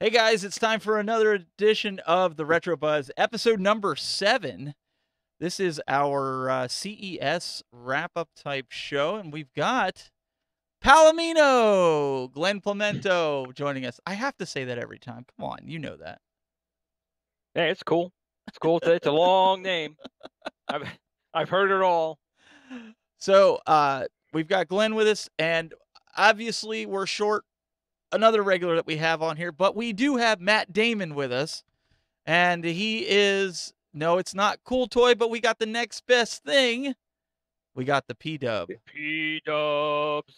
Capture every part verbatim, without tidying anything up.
Hey guys, it's time for another edition of the Retro Buzz, episode number seven. This is our uh, C E S wrap-up type show, and we've got Palomino, Glenn Plemento joining us. I have to say that every time. Come on, you know that. Yeah, it's cool. It's cool. It's a long name. I've I've heard it all. So uh, we've got Glenn with us, and obviously we're short another regular that we have on here, but we do have Matt Damon with us, and he is, no, it's not Cool Toy, but we got the next best thing. We got the P Dub. P Dubs.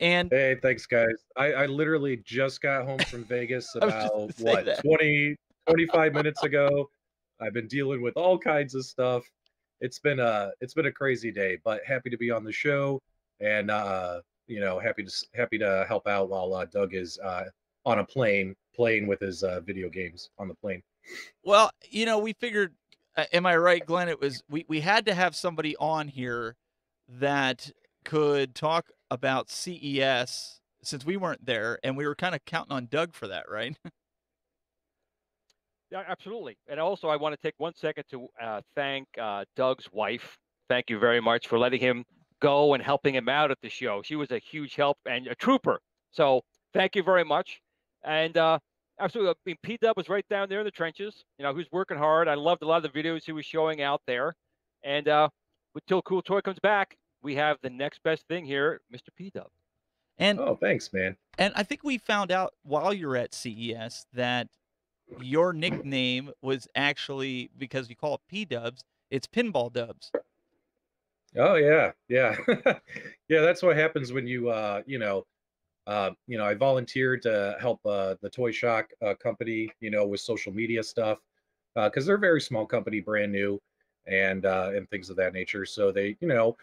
And hey, thanks guys. I, I literally just got home from Vegas about what that. twenty, twenty-five minutes ago. I've been dealing with all kinds of stuff. It's been a, it's been a crazy day, but happy to be on the show, and uh, you know, happy to happy to help out while uh, Doug is uh, on a plane playing with his uh, video games on the plane. Well, you know, we figured, uh, am I right, Glenn? It was we we had to have somebody on here that could talk about C E S since we weren't there, and we were kind of counting on Doug for that, right? Yeah, absolutely. And also, I want to take one second to uh, thank uh, Doug's wife. Thank you very much for letting him go and helping him out at the show. She was a huge help and a trooper. So thank you very much. And uh, absolutely, I mean, P Dub was right down there in the trenches. You know, who's working hard. I loved a lot of the videos he was showing out there. And uh, until Cool Toy comes back, we have the next best thing here, Mister P Dub. And oh, thanks, man. And I think we found out while you're at C E S that your nickname was actually, because you call it P Dubs, it's Pinball Dubs. Oh yeah, yeah, yeah. That's what happens when you, uh, you know, uh, you know. I volunteered to help uh, the Toy Shock uh, company, you know, with social media stuff, because uh, they're a very small company, brand new, and uh, and things of that nature. So they, you know,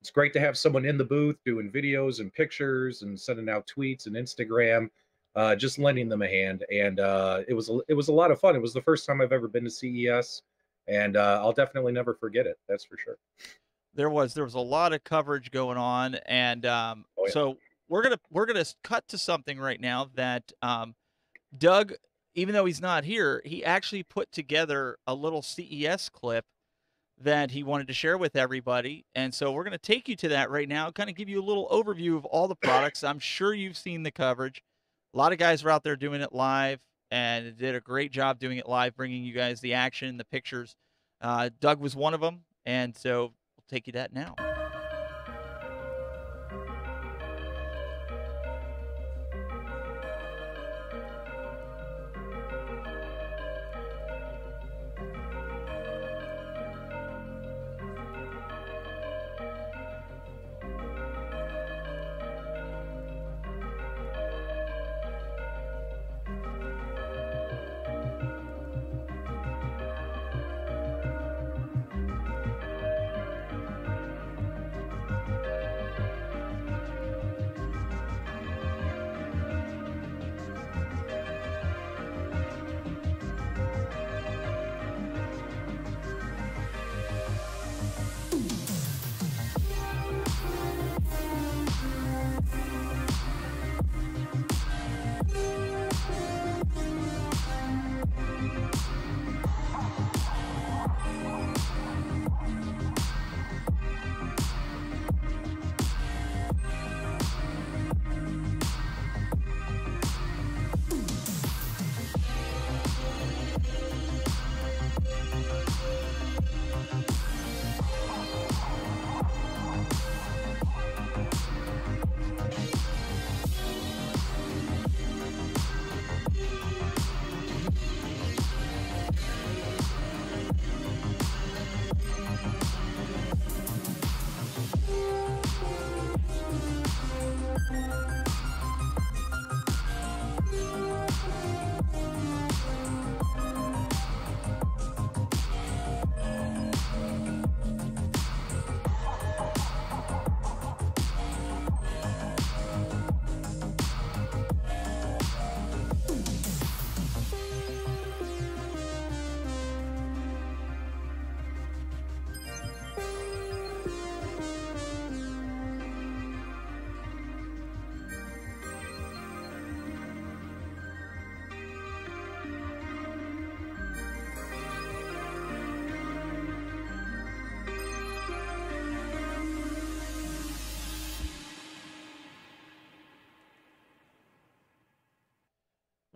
it's great to have someone in the booth doing videos and pictures and sending out tweets and Instagram, uh, just lending them a hand. And uh, it was a, it was a lot of fun. It was the first time I've ever been to C E S, and uh, I'll definitely never forget it. That's for sure. There was there was a lot of coverage going on, and um, oh, yeah. So we're gonna we're gonna cut to something right now that um, Doug, even though he's not here, he actually put together a little C E S clip that he wanted to share with everybody, and so we're gonna take you to that right now, kind of give you a little overview of all the products. I'm sure you've seen the coverage. A lot of guys were out there doing it live, and did a great job doing it live, bringing you guys the action, the pictures. Uh, Doug was one of them, and so take you that now.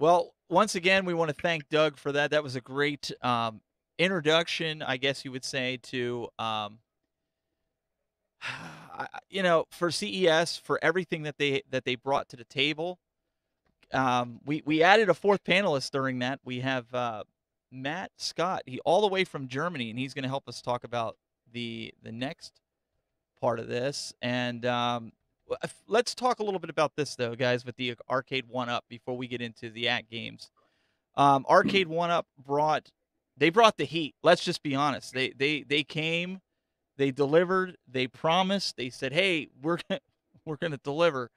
Well, once again, we want to thank Doug for that. That was a great um, introduction, I guess you would say, to, um, you know, for C E S, for everything that they that they brought to the table. Um, we, we added a fourth panelist during that. We have uh, Matt Scott, he all the way from Germany, and he's going to help us talk about the the next part of this. And um, let's talk a little bit about this, though, guys, with the Arcade one up before we get into the Atgames. Um, Arcade one up brought, they brought the heat. Let's just be honest. They, they, they came, they delivered, they promised, they said, hey, we're, we're going to deliver.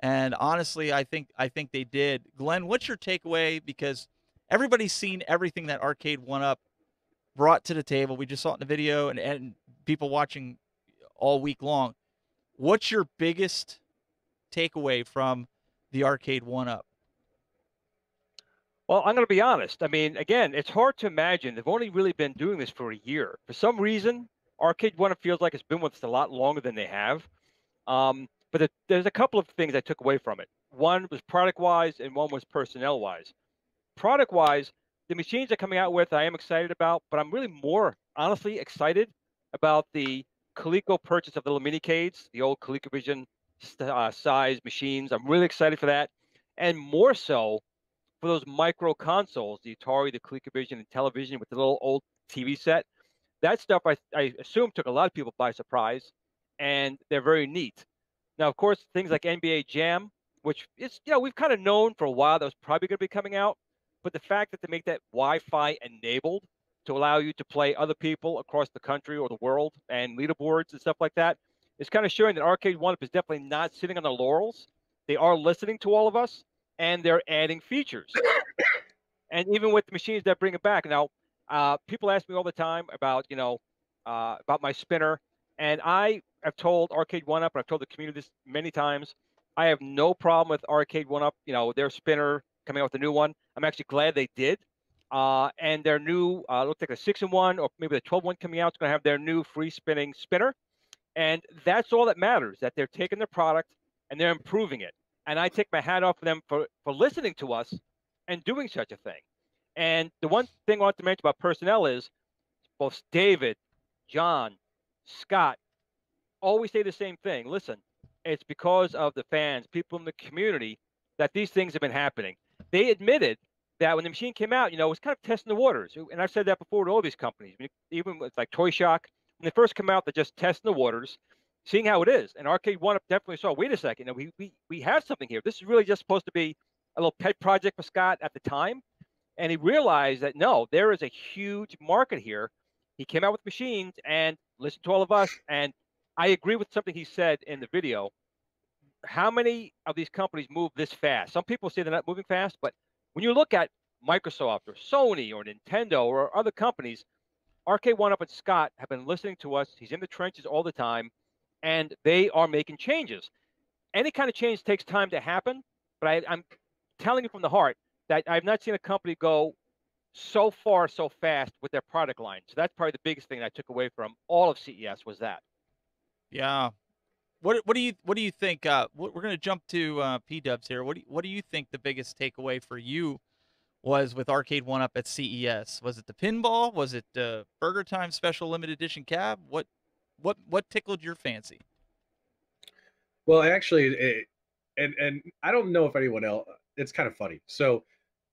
And honestly, I think I think they did. Glenn, what's your takeaway? Because everybody's seen everything that Arcade one up brought to the table. We just saw it in the video, and, and people watching all week long. What's your biggest takeaway from the Arcade one up? Well, I'm going to be honest. I mean, again, it's hard to imagine. They've only really been doing this for a year. For some reason, Arcade one up feels like it's been with us a lot longer than they have. Um, But there's a couple of things I took away from it. One was product-wise, and one was personnel-wise. Product-wise, the machines they're coming out with, I am excited about, but I'm really more, honestly, excited about the Coleco purchase of the little minicades, the old ColecoVision uh, size machines. I'm really excited for that, and more so for those micro consoles, the Atari, the ColecoVision, and television with the little old T V set. That stuff, I, I assume, took a lot of people by surprise, and they're very neat. Now, of course, things like N B A Jam, which is, you know, we've kind of known for a while that was probably going to be coming out. But the fact that they make that Wi-Fi enabled to allow you to play other people across the country or the world and leaderboards and stuff like that is kind of showing that Arcade one up is definitely not sitting on the laurels. They are listening to all of us, and they're adding features. And even with the machines that bring it back. Now, uh, people ask me all the time about, you know, uh, about my spinner. And I have told Arcade one up, and I've told the community this many times, I have no problem with Arcade one up, you know, their spinner coming out with a new one. I'm actually glad they did. Uh, and their new, uh, looks like a six in one or maybe the twelve in one coming out is going to have their new free spinning spinner. And that's all that matters, that they're taking their product and they're improving it. And I take my hat off to them for, for listening to us and doing such a thing. And the one thing I want to mention about personnel is both David, John, Scott always say the same thing. Listen, it's because of the fans, people in the community, that these things have been happening. They admitted that when the machine came out, you know, it was kind of testing the waters. And I've said that before to all these companies, even with like Toy Shock. When they first come out, they're just testing the waters, seeing how it is. And Arcade one up definitely saw, wait a second, you know, we, we, we have something here. This is really just supposed to be a little pet project for Scott at the time. And he realized that, no, there is a huge market here. He came out with machines and listened to all of us. And I agree with something he said in the video. How many of these companies move this fast? Some people say they're not moving fast, but when you look at Microsoft or Sony or Nintendo or other companies, Arcade one up and Scott have been listening to us. He's in the trenches all the time, and they are making changes. Any kind of change takes time to happen, but I, I'm telling you from the heart that I've not seen a company go so far so fast with their product line. So that's probably the biggest thing I took away from all of C E S was that. Yeah. What what do you what do you think? Uh, what, we're going to jump to uh, P Dubs here. What do you, what do you think the biggest takeaway for you was with Arcade one up at C E S? Was it the pinball? Was it the Burger Time special limited edition cab? What what what tickled your fancy? Well, actually, it, and and I don't know if anyone else. It's kind of funny. So.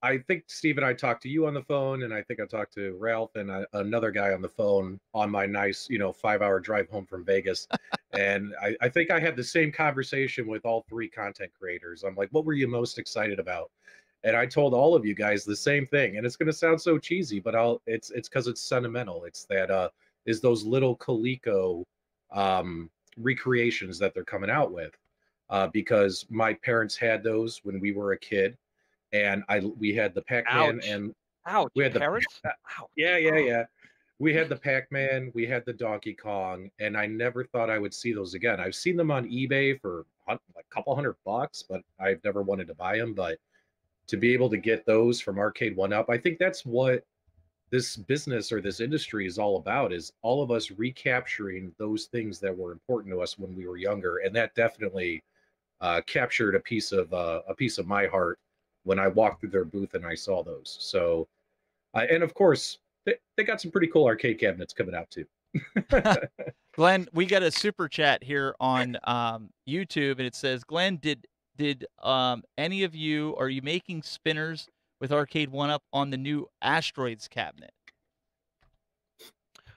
I think Steve and I talked to you on the phone, and I think I talked to Ralph and I, another guy on the phone on my nice, you know, five-hour drive home from Vegas. And I, I think I had the same conversation with all three content creators. I'm like, what were you most excited about? And I told all of you guys the same thing. And it's going to sound so cheesy, but I'll it's it's because it's sentimental. It's that uh, is those little Coleco um, recreations that they're coming out with uh, because my parents had those when we were a kid. And I we had the Pac-Man and Ouch, we had the parents? Yeah, yeah, yeah. We had the Pac-Man, we had the Donkey Kong, and I never thought I would see those again. I've seen them on eBay for a couple hundred bucks, but I've never wanted to buy them. But to be able to get those from Arcade one up, I think that's what this business or this industry is all about, is all of us recapturing those things that were important to us when we were younger. And that definitely uh, captured a piece of uh, a piece of my heart when I walked through their booth and I saw those. So, uh, and of course, they, they got some pretty cool arcade cabinets coming out too. Glenn, we got a super chat here on um, YouTube, and it says, Glenn, did did um, any of you, are you making spinners with Arcade one up on the new Asteroids cabinet?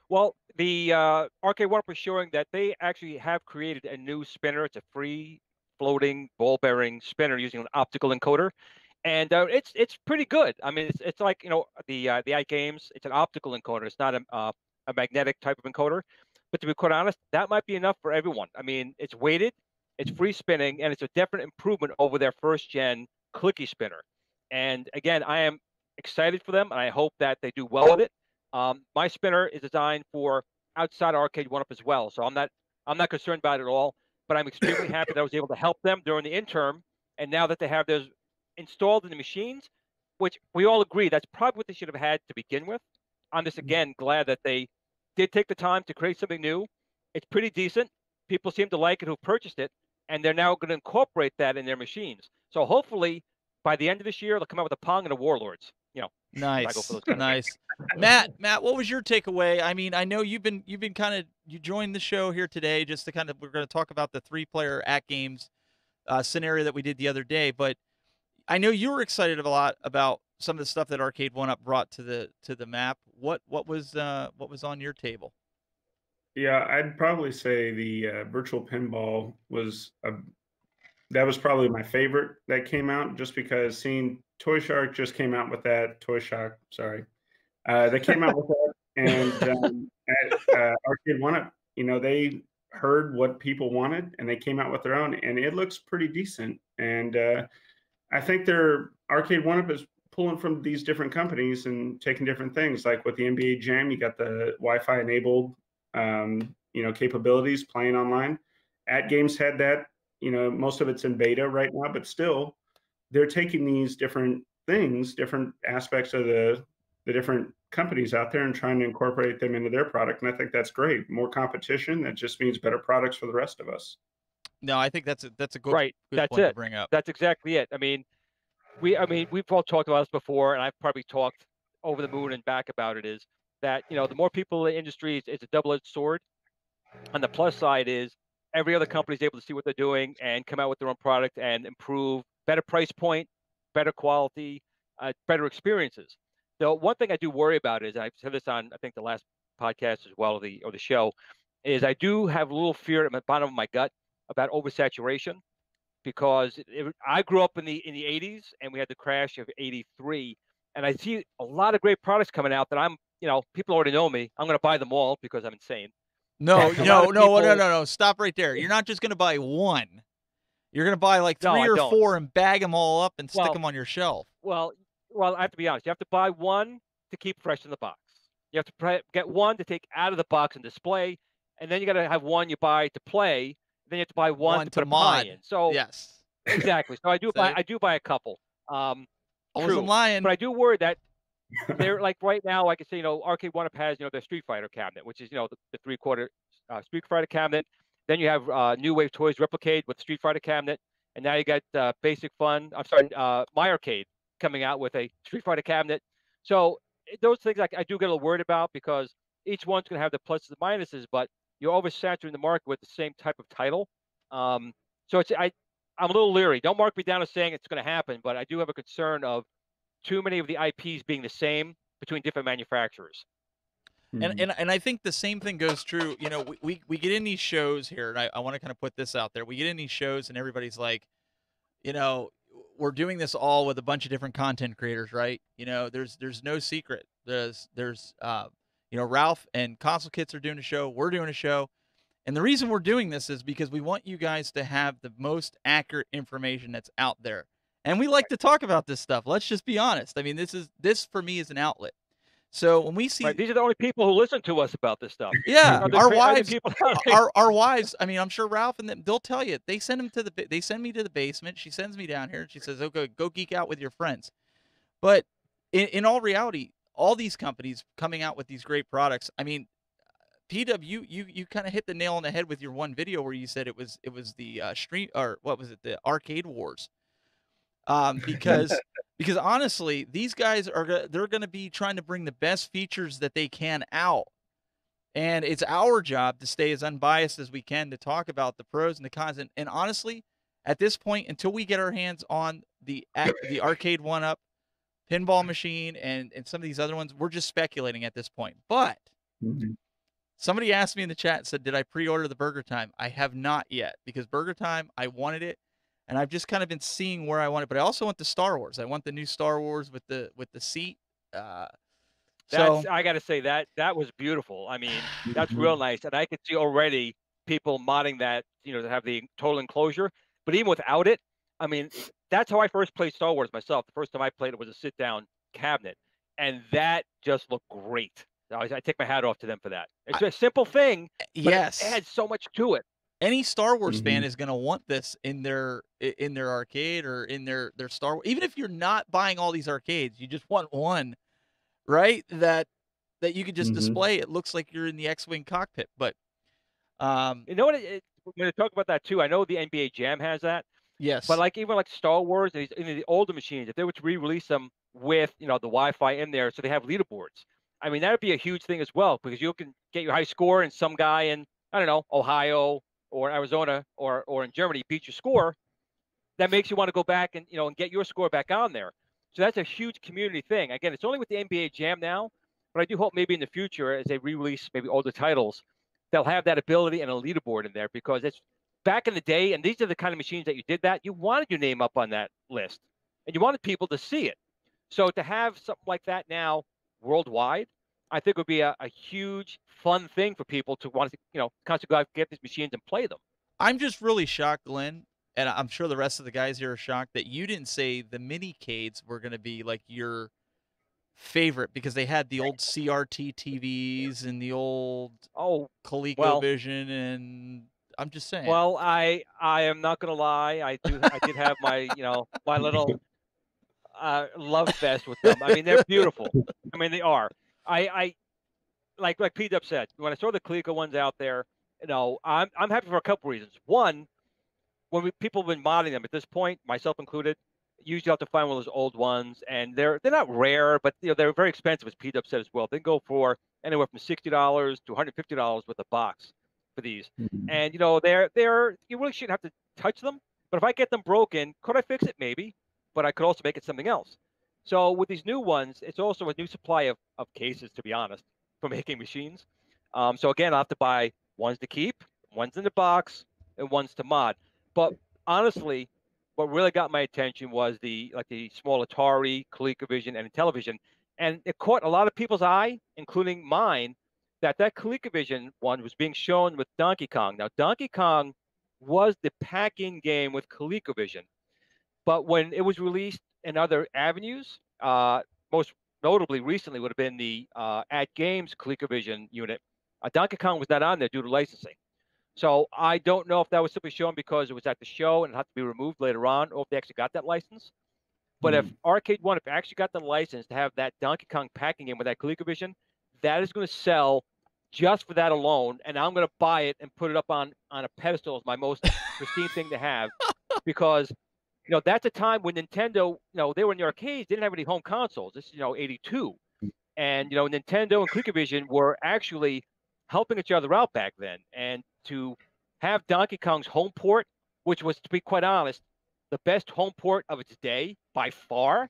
Well, the uh, Arcade one up was showing that they actually have created a new spinner. It's a free floating ball bearing spinner using an optical encoder, and uh, it's it's pretty good. I mean, it's it's like, you know, the uh, the iGames. It's an optical encoder. It's not a uh, a magnetic type of encoder. But to be quite honest, that might be enough for everyone. I mean, it's weighted, it's free spinning, and it's a definite improvement over their first gen clicky spinner. And again, I am excited for them, and I hope that they do well with it. Um, my spinner is designed for outside Arcade one up as well, so I'm not I'm not concerned about it at all. But I'm extremely happy that I was able to help them during the interim, and now that they have those installed in the machines, which we all agree that's probably what they should have had to begin with. I'm just again glad that they did take the time to create something new. It's pretty decent. People seem to like it who purchased it, and they're now going to incorporate that in their machines. So hopefully, by the end of this year, they'll come out with a Pong and a Warlords. You know, nice, nice. Matt, Matt, what was your takeaway? I mean, I know you've been you've been kind of you joined the show here today just to kind of we're going to talk about the three-player Atgames uh, scenario that we did the other day, but I know you were excited a lot about some of the stuff that Arcade one up brought to the to the map. What what was uh, what was on your table? Yeah, I'd probably say the uh, virtual pinball was a, that was probably my favorite that came out, just because seeing Toy Shark just came out with that. Toy Shock, sorry, uh, they came out with that, and um, at, uh, Arcade one up, you know, they heard what people wanted and they came out with their own, and it looks pretty decent. And uh, I think their Arcade one up is pulling from these different companies and taking different things. Like with the N B A Jam, you got the Wi-Fi enabled, um, you know, capabilities playing online. Atgames had that, you know, most of it's in beta right now, but still they're taking these different things, different aspects of the, the different companies out there and trying to incorporate them into their product. And I think that's great. More competition, that just means better products for the rest of us. No, I think that's a, that's a good, right. good that's point it. to bring up. That's exactly it. I mean, We, I mean, we've all talked about this before, and I've probably talked over the moon and back about it, is that, you know, the more people in the industry, it's, it's a double-edged sword. And the plus side is every other company is able to see what they're doing and come out with their own product and improve, better price point, better quality, uh, better experiences. The one thing I do worry about is, and I've said this on, I think, the last podcast as well, or the, or the show, is I do have a little fear at the bottom of my gut about oversaturation. Because it, I grew up in the in the eighties, and we had the crash of eighty-three, and I see a lot of great products coming out that I'm, you know, people already know me. I'm going to buy them all because I'm insane. No, no, no, people... no, no, no. Stop right there. You're not just going to buy one. You're going to buy like three no, or four and bag them all up and well, stick them on your shelf. Well, well, I have to be honest. You have to buy one to keep fresh in the box. You have to get one to take out of the box and display, and then you got to have one you buy to play. Then you have to buy one, one to, to mod. In. So yes, exactly. So I do buy, I do buy a couple. Um, I wasn't lying, but I do worry that they're like right now. Like I say, you know, Arcade one up has, you know, their Street Fighter cabinet, which is, you know, the, the three quarter uh, Street Fighter cabinet. Then you have uh, New Wave Toys Replicate with Street Fighter cabinet, and now you got uh, Basic Fun. I'm sorry, uh, My Arcade coming out with a Street Fighter cabinet. So those things like I do get a little worried about, because each one's going to have the pluses and minuses, but you're oversaturating the market with the same type of title. Um, so it's, I, I'm a little leery. Don't mark me down as saying it's going to happen, but I do have a concern of too many of the I Ps being the same between different manufacturers. Mm-hmm. And, and, and I think the same thing goes true. You know, we, we, we get in these shows here, and I, I want to kind of put this out there. We get in these shows, and everybody's like, you know, we're doing this all with a bunch of different content creators, right? You know, there's there's no secret. There's, there's uh, you know, Ralph and Console Kids are doing a show. We're doing a show. And the reason we're doing this is because we want you guys to have the most accurate information that's out there. And we like to talk about this stuff. Let's just be honest. I mean, this is this for me is an outlet. So when we see right, these are the only people who listen to us about this stuff. Yeah, our wives, our our wives. I mean, I'm sure Ralph and them, they'll tell you. They send them to the they send me to the basement. She sends me down here and she says, "Okay, go geek out with your friends." But in, in all reality, all these companies coming out with these great products. I mean, P Dub, you you, you kind of hit the nail on the head with your one video where you said it was it was the uh, stream or what was it the Arcade Wars. um, because because honestly, these guys are they're going to be trying to bring the best features that they can out, and it's our job to stay as unbiased as we can to talk about the pros and the cons. And, and honestly, at this point, until we get our hands on the the arcade one-up, pinball machine, and and some of these other ones, we're just speculating at this point. But mm-hmm. somebody asked me in the chat, said, did I pre-order the Burger Time? I have not yet, because Burger Time, I wanted it, and I've just kind of been seeing where I want it. But I also want the Star Wars. I want the new Star Wars with the with the seat. Uh, that's, so I got to say that that was beautiful. I mean, that's real nice, and I could see already people modding that, you know, to have the total enclosure. But even without it, I mean, that's how I first played Star Wars myself. The first time I played it was a sit-down cabinet, and that just looked great. I, I take my hat off to them for that. It's I, a simple thing, but yes, it adds so much to it. Any Star Wars mm-hmm. fan is going to want this in their in their arcade or in their their Star Wars. Even if you're not buying all these arcades, you just want one, right? That that you could just mm-hmm. display. It looks like you're in the X-Wing cockpit. But um, you know what? It, it, we're going to talk about that too. I know the N B A Jam has that. Yes. But like even like Star Wars, and the older machines, if they were to re-release them with, you know, the Wi-Fi in there, so they have leaderboards. I mean, that would be a huge thing as well, because you can get your high score, and some guy in, I don't know, Ohio or Arizona or or in Germany beat your score. That makes you want to go back and, you know, and get your score back on there. So that's a huge community thing. Again, it's only with the N B A Jam now, but I do hope maybe in the future, as they re-release maybe older titles, they'll have that ability and a leaderboard in there, because it's back in the day, and these are the kind of machines that you did that, you wanted your name up on that list, and you wanted people to see it. So to have something like that now worldwide, I think would be a, a huge fun thing for people to want to, you know, constantly go out, get these machines and play them. I'm just really shocked, Glenn, and I'm sure the rest of the guys here are shocked that you didn't say the mini-cades were going to be like your favorite, because they had the old C R T T Vs and the old oh ColecoVision, well, and I'm just saying. Well, I I am not gonna lie. I do I did have my you know my little uh, love fest with them. I mean, they're beautiful. I mean, they are. I I like like P Dub said, when I saw the Coleco ones out there, you know, I'm I'm happy for a couple reasons. One, when we, people have been modding them at this point, myself included. Usually have to find one of those old ones, and they're they're not rare, but you know they're very expensive, as P-Dub said as well. They go for anywhere from sixty dollars to one hundred fifty dollars with a box for these, mm-hmm. and you know they're they're you really shouldn't have to touch them. But if I get them broken, could I fix it? Maybe, but I could also make it something else. So with these new ones, it's also a new supply of of cases, to be honest, for making machines. Um, so again, I will have to buy ones to keep, ones in the box, and ones to mod. But honestly, what really got my attention was the like the small Atari, ColecoVision, and Intellivision, and it caught a lot of people's eye, including mine, that that ColecoVision one was being shown with Donkey Kong. Now, Donkey Kong was the pack-in game with ColecoVision, but when it was released in other avenues, uh, most notably recently would have been the uh, Atgames ColecoVision unit. Uh, Donkey Kong was not on there due to licensing. So I don't know if that was simply shown because it was at the show and it had to be removed later on, or if they actually got that license. But mm-hmm. if Arcade One, if they actually got the license to have that Donkey Kong packing game with that ColecoVision, that is going to sell just for that alone, and I'm going to buy it and put it up on on a pedestal as my most pristine thing to have, because you know that's a time when Nintendo, you know, they were in the arcades, they didn't have any home consoles. This is you know eighty-two, and you know Nintendo and ColecoVision were actually helping each other out back then, and to have Donkey Kong's home port, which was, to be quite honest, the best home port of its day by far,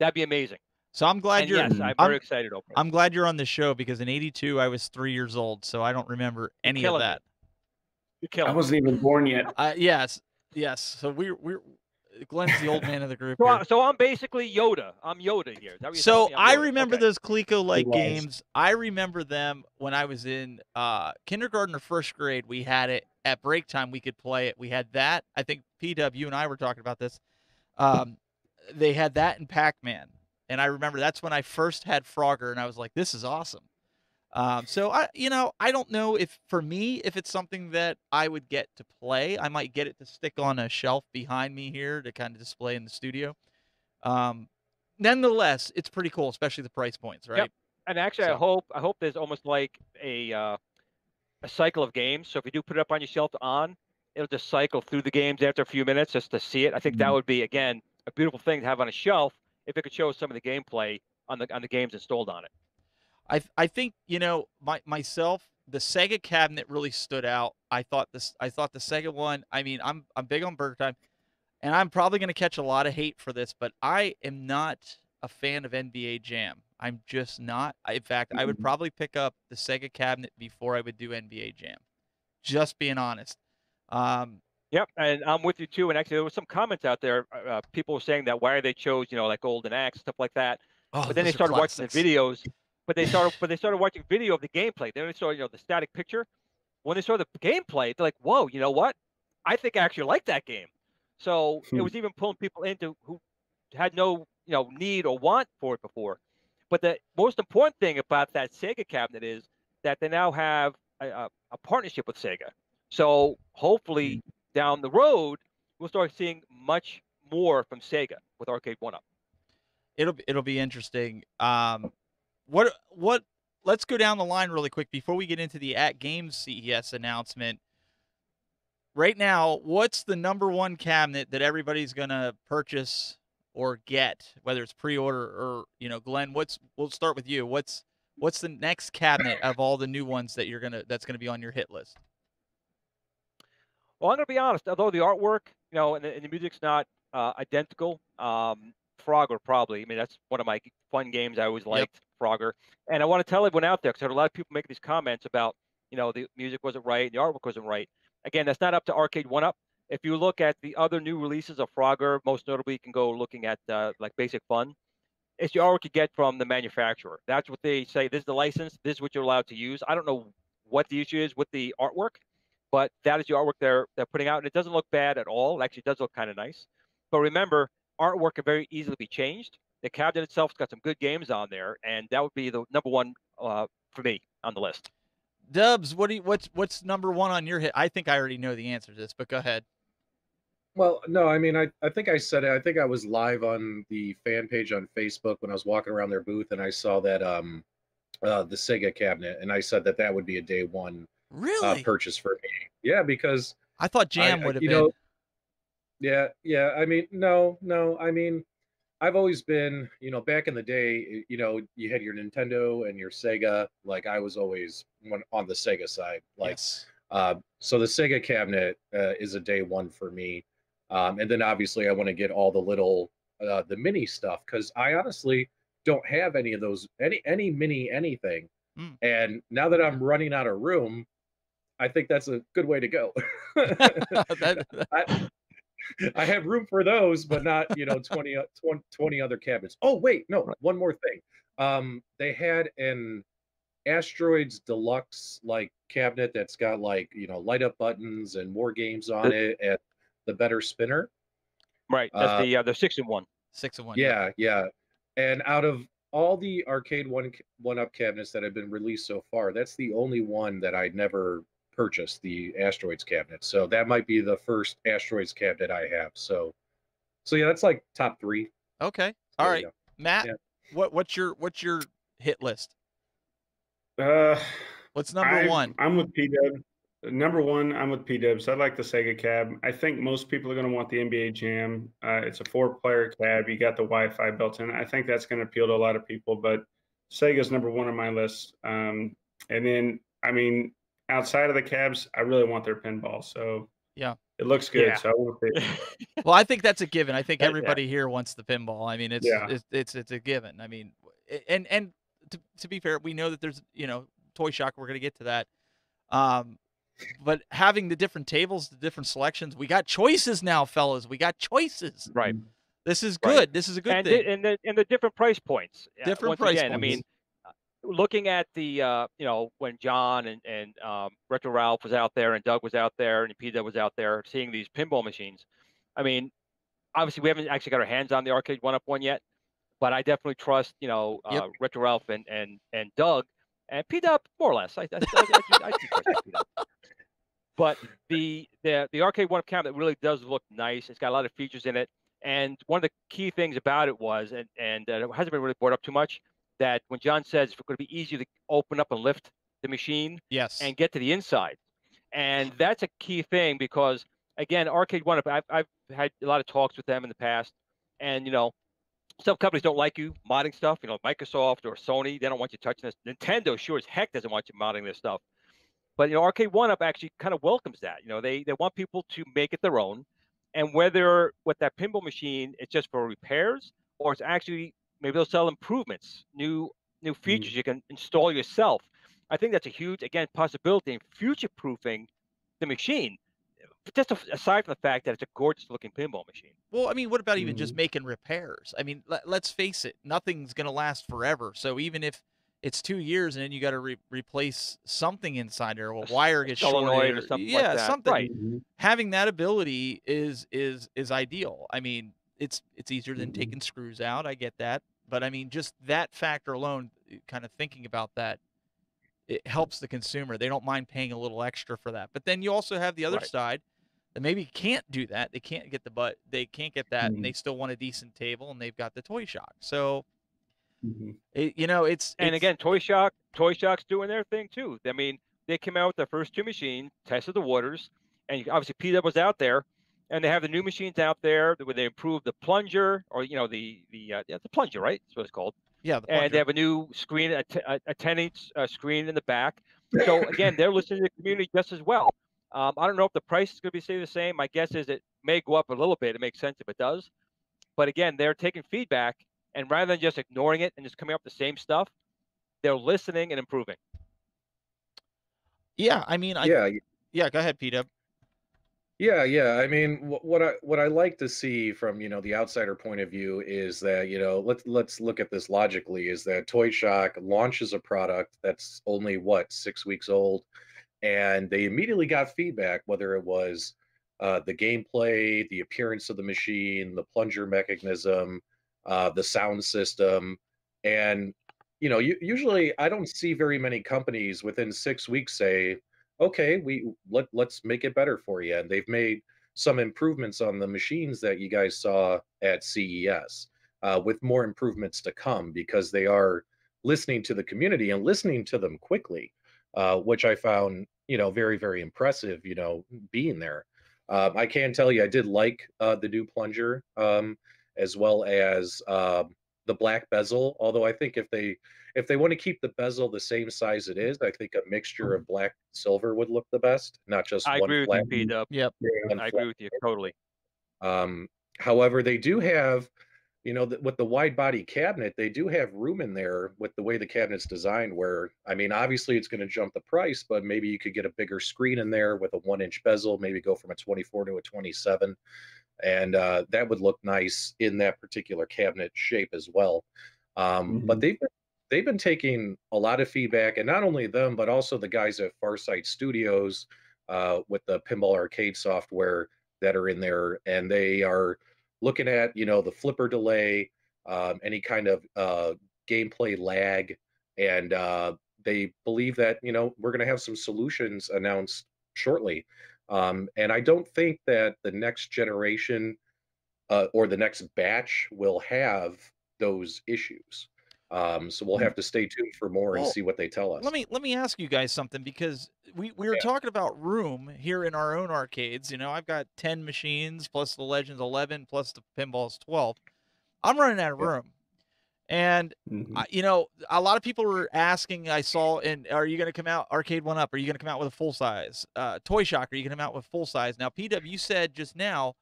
that'd be amazing. So I'm glad and you're. Yes, I'm, I'm very excited over it. I'm glad you're on the show, because in eighty-two I was three years old, so I don't remember any Killing of that. You killed. I wasn't even born yet. Uh, yes, yes. So we're we're. Glenn's the old man of the group. So, I, so I'm basically Yoda. I'm Yoda here. So I Yoda. remember okay. those Coleco-like games. I remember them when I was in uh, kindergarten or first grade. We had it at break time. We could play it. We had that. I think P W, you and I were talking about this. Um, they had that in Pac-Man. And I remember that's when I first had Frogger, and I was like, this is awesome. Um, so, I, you know, I don't know if, for me, if it's something that I would get to play. I might get it to stick on a shelf behind me here to kind of display in the studio. Um, nonetheless, it's pretty cool, especially the price points, right? Yep. And actually, so. I hope I hope there's almost like a, uh, a cycle of games. So if you do put it up on your shelf on, it'll just cycle through the games after a few minutes just to see it. I think that would be, again, a beautiful thing to have on a shelf if it could show some of the gameplay on the on the games installed on it. I I think, you know, my myself the Sega cabinet really stood out. I thought this I thought the Sega one, I mean, I'm I'm big on Burger Time, and I'm probably going to catch a lot of hate for this, but I am not a fan of N B A Jam. I'm just not. In fact, I would probably pick up the Sega cabinet before I would do N B A Jam. Just being honest. Um, yep, and I'm with you too. And actually, there was some comments out there. Uh, people were saying that why they chose, you know, like Golden Axe, stuff like that. Oh, but then they started watching the videos. But they started, but they started watching video of the gameplay. Then they saw, you know, the static picture. When they saw the gameplay, they're like, "Whoa, you know what? I think I actually like that game." So hmm. it was even pulling people into who had no, you know, need or want for it before. But the most important thing about that Sega cabinet is that they now have a, a, a partnership with Sega. So hopefully down the road, we'll start seeing much more from Sega with Arcade one-Up. It'll it'll be interesting. Um, what what? Let's go down the line really quick before we get into the Atgames C E S announcement. Right now, what's the number one cabinet that everybody's gonna purchase or get, whether it's pre-order or, you know, Glenn? What's we'll start with you. What's what's the next cabinet of all the new ones that you're gonna that's gonna be on your hit list? Well, I'm going to be honest, although the artwork, you know, and the, and the music's not uh, identical, um, Frogger probably. I mean, that's one of my fun games. I always liked yep. Frogger. And I want to tell everyone out there, because I had a lot of people making these comments about, you know, the music wasn't right, the artwork wasn't right. Again, that's not up to Arcade one-Up. If you look at the other new releases of Frogger, most notably you can go looking at, uh, like, Basic Fun. It's the artwork you get from the manufacturer. That's what they say. This is the license. This is what you're allowed to use. I don't know what the issue is with the artwork, but that is the artwork they're, they're putting out. And it doesn't look bad at all. It actually does look kind of nice. But remember, artwork can very easily be changed. The cabinet itself has got some good games on there, and that would be the number one uh, for me on the list. Dubs, what do you, what's what's number one on your hit? I think I already know the answer to this, but go ahead. Well, no, I mean, I, I think I said it. I think I was live on the fan page on Facebook when I was walking around their booth, and I saw that um, uh, the Sega cabinet, and I said that that would be a day one really uh, purchase for me. Yeah, because I thought Jam I, would have you been. Know, yeah, yeah. I mean, no, no. I mean, I've always been, you know, back in the day, you know, you had your Nintendo and your Sega. Like, I was always on the Sega side. Like, yes. uh, so the Sega cabinet uh, is a day one for me. Um, and then obviously I want to get all the little, uh, the mini stuff, because I honestly don't have any of those, any, any mini anything. Mm. And now that I'm running out of room, I think that's a good way to go. that, that... I, I have room for those, but not, you know, twenty, twenty, twenty other cabinets. Oh, wait, no, one more thing. Um, they had an Asteroids Deluxe like cabinet that's got like, you know, light up buttons and more games on it at the Better Spinner. Right. That's uh, the, uh, the six and one. Six and one. Yeah, yeah. And out of all the Arcade one, one Up cabinets that have been released so far, that's the only one that I never purchased, the Asteroids cabinet. So that might be the first Asteroids cabinet I have. So, so yeah, that's like top three. Okay. All right, Matt, yeah. what what's your what's your hit list? Uh, what's number I, one? I'm with P Dub. Number one, I'm with P Dub. So I like the Sega cab. I think most people are going to want the N B A Jam. Uh, it's a four-player cab. You got the Wi-Fi built in. I think that's going to appeal to a lot of people. But Sega's number one on my list. Um, and then, I mean, outside of the cabs, I really want their pinball. So yeah, it looks good. Yeah. So I want it. Well, I think that's a given. I think everybody yeah. here wants the pinball. I mean, it's, yeah. it's it's it's a given. I mean, and and to to be fair, we know that there's, you know, Toy Shock. We're going to get to that. Um, but having the different tables, the different selections, we got choices now, fellas. We got choices. Right. This is good. Right. This is a good and thing. The, and the and the different price points. Different Once price again, points. I mean, looking at the, uh, you know, when John and, and um, Retro Ralph was out there and Doug was out there and P Dub was out there seeing these pinball machines. I mean, obviously we haven't actually got our hands on the Arcade one-Up one yet, but I definitely trust, you know, uh, yep. Retro Ralph and, and, and Doug and P Dub more or less. I, I, I, I, I trust P Dub. But the, the, the Arcade one-Up cabinet really does look nice. It's got a lot of features in it. And one of the key things about it was, and, and uh, it hasn't been really brought up too much, that when John says it's going to be easy to open up and lift the machine yes. and get to the inside. And that's a key thing because, again, Arcade one-Up, I've, I've had a lot of talks with them in the past, And, you know, some companies don't like you modding stuff. You know, Microsoft or Sony, they don't want you touching this. Nintendo sure as heck doesn't want you modding this stuff. But, you know, Arcade one-Up actually kind of welcomes that. You know, they, they want people to make it their own. And whether with that pinball machine, it's just for repairs, or it's actually maybe they'll sell improvements, new new features mm-hmm. you can install yourself. I think that's a huge, again, possibility in future-proofing the machine, just aside from the fact that it's a gorgeous-looking pinball machine. Well, I mean, what about even mm-hmm. just making repairs? I mean, let, let's face it, nothing's going to last forever. So even if it's two years and then you got to re replace something inside there, well, a wire gets shorted or something yeah, like that. Something. Right. Mm-hmm. Having that ability is is is ideal. I mean, it's it's easier than mm-hmm. taking screws out. I get that, but I mean, just that factor alone, kind of thinking about that, it helps the consumer. They don't mind paying a little extra for that. But then you also have the other right. side that maybe can't do that. They can't get the but they can't get that, mm-hmm. and they still want a decent table, and they've got the Toy Shock. So. Mm-hmm. it, you know, it's and it's, again, Toy Shock, Toy Shock's doing their thing too. I mean, they came out with the first two machines, tested the waters, and obviously P Dub was out there, and they have the new machines out there where they improved the plunger, or you know, the the uh, yeah, the plunger, right? That's what it's called. Yeah, the plunger. And they have a new screen, a, a ten inch uh, screen in the back. So again, they're listening to the community just as well. Um, I don't know if the price is going to be stay the same. My guess is it may go up a little bit. It makes sense if it does, but again, they're taking feedback. And rather than just ignoring it and just coming up with the same stuff, they're listening and improving. Yeah, I mean, I, yeah, yeah. Go ahead, P Dub. Yeah, yeah. I mean, what, what I what I like to see from you know the outsider point of view is that you know let's let's look at this logically. Is that Toy Shock launches a product that's only what six weeks old, and they immediately got feedback, whether it was uh, the gameplay, the appearance of the machine, the plunger mechanism. Uh, the sound system, and you know, you, usually I don't see very many companies within six weeks say, "Okay, we let let's make it better for you." And they've made some improvements on the machines that you guys saw at C E S, uh, with more improvements to come because they are listening to the community and listening to them quickly, uh, which I found you know very very impressive. You know, being there, uh, I can tell you, I did like uh, the new plunger. Um, as well as uh, the black bezel. Although I think if they if they want to keep the bezel the same size it is, I think a mixture of black and silver would look the best, not just I one agree flat. With you, P-Dub. Yep, and I agree with you, totally. Um, however, they do have, you know, the, with the wide body cabinet, they do have room in there with the way the cabinet's designed where, I mean, obviously it's going to jump the price, but maybe you could get a bigger screen in there with a one inch bezel, maybe go from a twenty-four to a twenty-seven. And uh, that would look nice in that particular cabinet shape as well. Um, mm-hmm. But they've been, they've been taking a lot of feedback, and not only them, but also the guys at Farsight Studios uh, with the pinball arcade software that are in there, and they are looking at you know the flipper delay, um, any kind of uh, gameplay lag, and uh, they believe that you know we're going to have some solutions announced shortly. Um, and I don't think that the next generation uh, or the next batch will have those issues. Um, so we'll have to stay tuned for more and well, see what they tell us. Let me let me ask you guys something, because we, we were yeah. talking about room here in our own arcades. You know, I've got ten machines plus the Legends eleven plus the pinballs twelve. I'm running out of yeah. room. And, mm-hmm. I, you know, a lot of people were asking, I saw, and are you going to come out, Arcade one-Up, are you going to come out with a full size? Uh, Toy Shock, are you going to come out with full size? Now, P W, you said just now,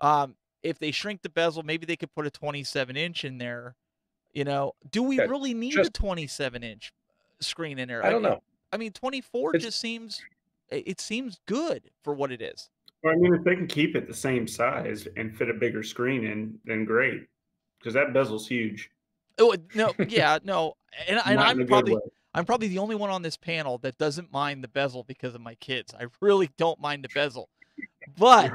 um, if they shrink the bezel, maybe they could put a twenty-seven inch in there. You know, do we yeah, really need just, a twenty-seven inch screen in there? I don't I, know. I mean, twenty-four it's, just seems, it seems good for what it is. Well, I mean, if they can keep it the same size and fit a bigger screen in, then great, because that bezel's huge. Oh, no, yeah, no, and, and I'm probably I'm probably the only one on this panel that doesn't mind the bezel because of my kids. I really don't mind the bezel, but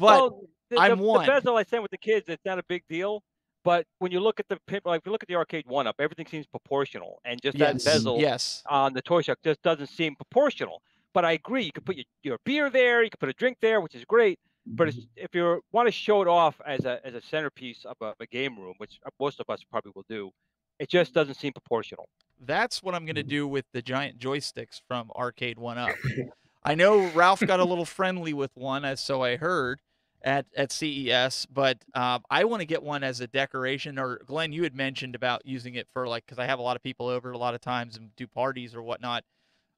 but well, the, I'm the, one. The bezel I said with the kids, it's not a big deal. But when you look at the like, if you look at the arcade one-up, everything seems proportional, and just yes, that bezel yes. on the Toy Shock just doesn't seem proportional. But I agree, you could put your, your beer there, you could put a drink there, which is great. But it's, if you want to show it off as a as a centerpiece of a, a game room, which most of us probably will do, it just doesn't seem proportional. That's what I'm going to do with the giant joysticks from Arcade one-Up. I know Ralph got a little friendly with one, as so I heard, at at C E S, but uh, I want to get one as a decoration. Or Glenn, you had mentioned about using it for, like, because I have a lot of people over a lot of times and do parties or whatnot.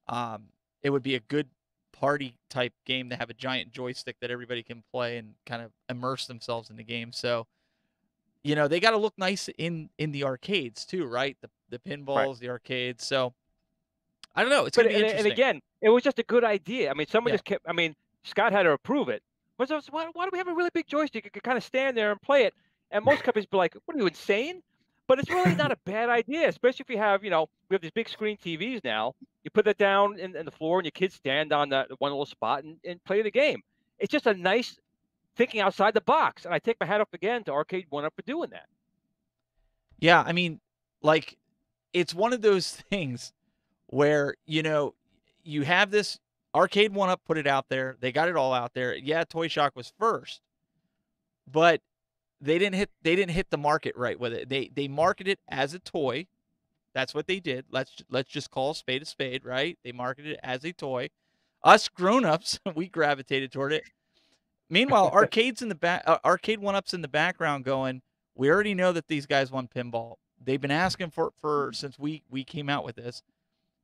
Um, it would be a good party type game to have a giant joystick that everybody can play and kind of immerse themselves in the game. So, you know, they got to look nice in in the arcades too, right? The the pinballs, right. the arcades. So I don't know. It's but, gonna be and, interesting. And again, it was just a good idea. I mean, somebody yeah. just kept. I mean, Scott had to approve it. Why, why do we have a really big joystick? You could kind of stand there and play it. And most companies be like, "What are you, insane?" But it's really not a bad idea, especially if you have, you know, we have these big screen T Vs now. You put that down in, in the floor, and your kids stand on that one little spot and, and play the game. It's just a nice thinking outside the box. And I take my hat off again to Arcade One Up for doing that. Yeah, I mean, like, it's one of those things where, you know, you have this. Arcade One Up put it out there. They got it all out there. Yeah, Toy Shock was first, but they didn't hit they didn't hit the market right with it. They they marketed it as a toy. That's what they did. Let's let's just call a spade a spade, right? They marketed it as a toy. Us grown-ups, we gravitated toward it. Meanwhile, arcades in the back, uh, Arcade One Up's in the background going, we already know that these guys want pinball. They've been asking for for since we we came out with this.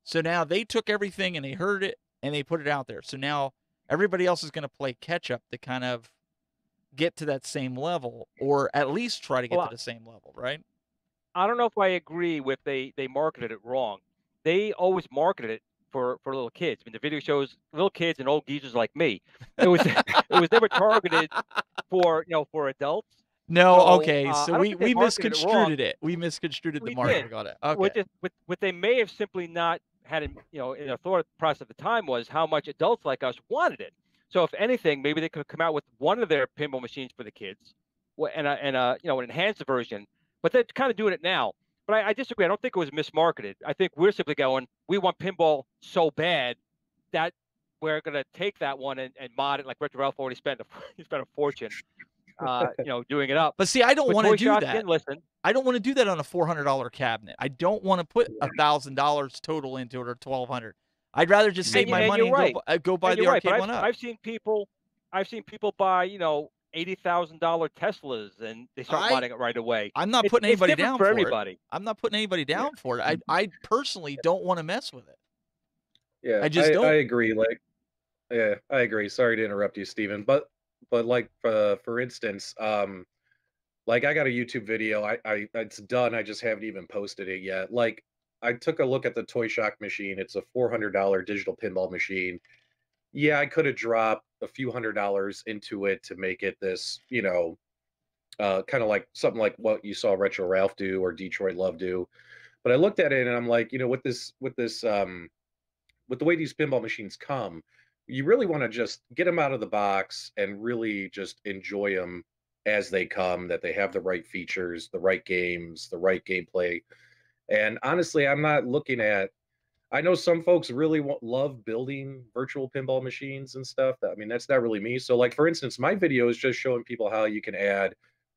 So now they took everything and they heard it. And they put it out there. So now everybody else is going to play catch-up to kind of get to that same level, or at least try to get well, to the same level, right? I don't know if I agree with they, they marketed it wrong. They always marketed it for, for little kids. I mean, the video shows little kids and old geezers like me. It was it was never targeted for, you know, for adults. No, so, okay. Uh, so we, we misconstrued it, it. We misconstrued we the marketing on it. Okay. What, just, what, what they may have simply not had in, you know, in the thought process at the time was how much adults like us wanted it. So if anything, maybe they could have come out with one of their pinball machines for the kids, and a, and a, you know, an enhanced version. But they're kind of doing it now. But I, I disagree. I don't think it was mismarketed. I think we're simply going, we want pinball so bad that we're going to take that one and, and mod it. Like Retro Ralph already spent a, he spent a fortune, uh, you know, doing it up. But see, I don't want to do that. Again, listen, I don't want to do that on a four hundred dollar cabinet. I don't want to put one thousand dollars total into it, or twelve hundred dollars. I'd rather just save and, my and money and right. go, uh, go buy and the Arcade right, One I've, Up. I've seen people, I've seen people buy, you know, eighty thousand dollar Teslas, and they start modding it right away. I'm not putting it's, anybody it's down for, for everybody. It. I'm not putting anybody down yeah. for it. I, I personally don't want to mess with it. Yeah, I just I, don't. I agree. Like, yeah, I agree. Sorry to interrupt you, Stephen, but but like uh, for instance, um. Like, I got a YouTube video. I, I, it's done. I just haven't even posted it yet. Like, I took a look at the Toy Shock machine. It's a four hundred dollar digital pinball machine. Yeah, I could have dropped a few hundred dollars into it to make it this, you know, uh, kind of like something like what you saw Retro Ralph do or Detroit Love do. But I looked at it and I'm like, you know, with this, with this, um, with the way these pinball machines come, you really want to just get them out of the box and really just enjoy them as they come, that they have the right features, the right games, the right gameplay. And honestly, I'm not looking at, I know some folks really want, love building virtual pinball machines and stuff. I mean, that's not really me. So like, for instance, my video is just showing people how you can add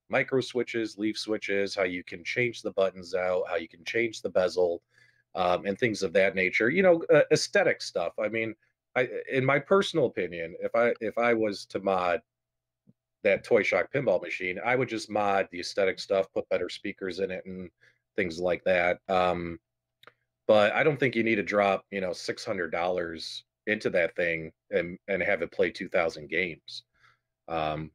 micro switches, leaf switches, how you can change the buttons out, how you can change the bezel, um, and things of that nature, you know, uh, aesthetic stuff. I mean, I, in my personal opinion, if I, if I was to mod that Toy Shock pinball machine, I would just mod the aesthetic stuff, put better speakers in it and things like that. Um, but I don't think you need to drop, you know, six hundred dollars into that thing and, and have it play two thousand games. Um,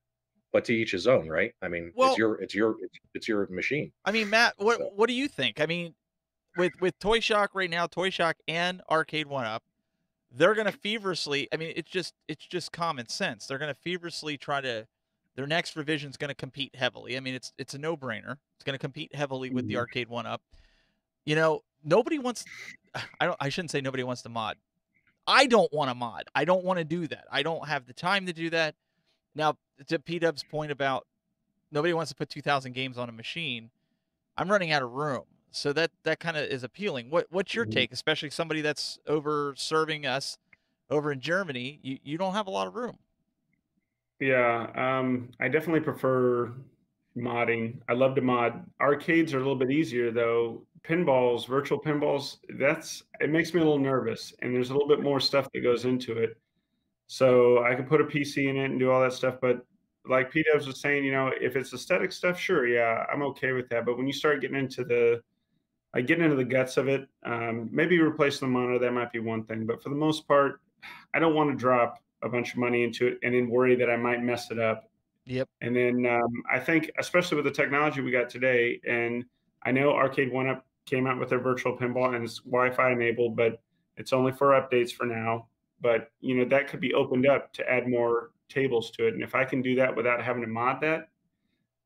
but to each his own, right? I mean, well, it's your, it's your, it's, it's your machine. I mean, Matt, what, so. what do you think? I mean, with, with Toy Shock right now, Toy Shock and Arcade One Up, they're going to feverishly, I mean, it's just, it's just common sense. They're going to feverishly try to, their next revision is going to compete heavily. I mean, it's it's a no-brainer. It's going to compete heavily with the Arcade One Up. You know, nobody wants. I don't. I shouldn't say nobody wants to mod. I don't want to mod. I don't want to do that. I don't have the time to do that. Now, to P Dub's point about nobody wants to put two thousand games on a machine, I'm running out of room. So that that kind of is appealing. What what's your take, especially somebody that's over serving us over in Germany? You you don't have a lot of room. Yeah, um, I definitely prefer modding. I love to mod. Arcades are a little bit easier though. Pinballs, virtual pinballs, that's it makes me a little nervous, and there's a little bit more stuff that goes into it. So I could put a P C in it and do all that stuff, but like P Dubs was saying, you know, if it's aesthetic stuff, sure, yeah, I'm okay with that. But when you start getting into the like getting into the guts of it, um, maybe replacing the monitor, that might be one thing. But for the most part, I don't want to drop a bunch of money into it and then worry that I might mess it up. Yep. And then um, I think, especially with the technology we got today, and I know Arcade one up came out with their virtual pinball and it's Wi-Fi enabled, but it's only for updates for now. But, you know, that could be opened up to add more tables to it. And if I can do that without having to mod that,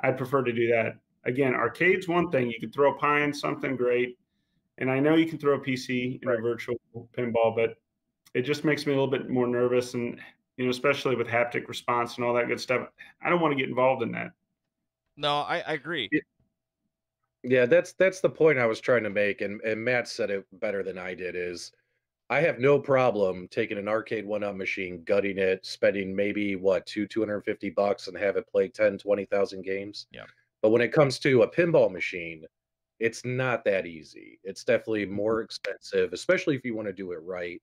I'd prefer to do that. Again, arcade's one thing. You could throw a pie in something, great. And I know you can throw a P C in a virtual pinball, but it just makes me a little bit more nervous. And, you know, especially with haptic response and all that good stuff, I don't want to get involved in that. No, I, I agree. It, yeah, that's that's the point I was trying to make. And, and Matt said it better than I did, is I have no problem taking an arcade one up machine, gutting it, spending maybe, what, two, 250 bucks and have it play ten, twenty thousand games. Yeah. But when it comes to a pinball machine, it's not that easy. It's definitely more expensive, especially if you want to do it right,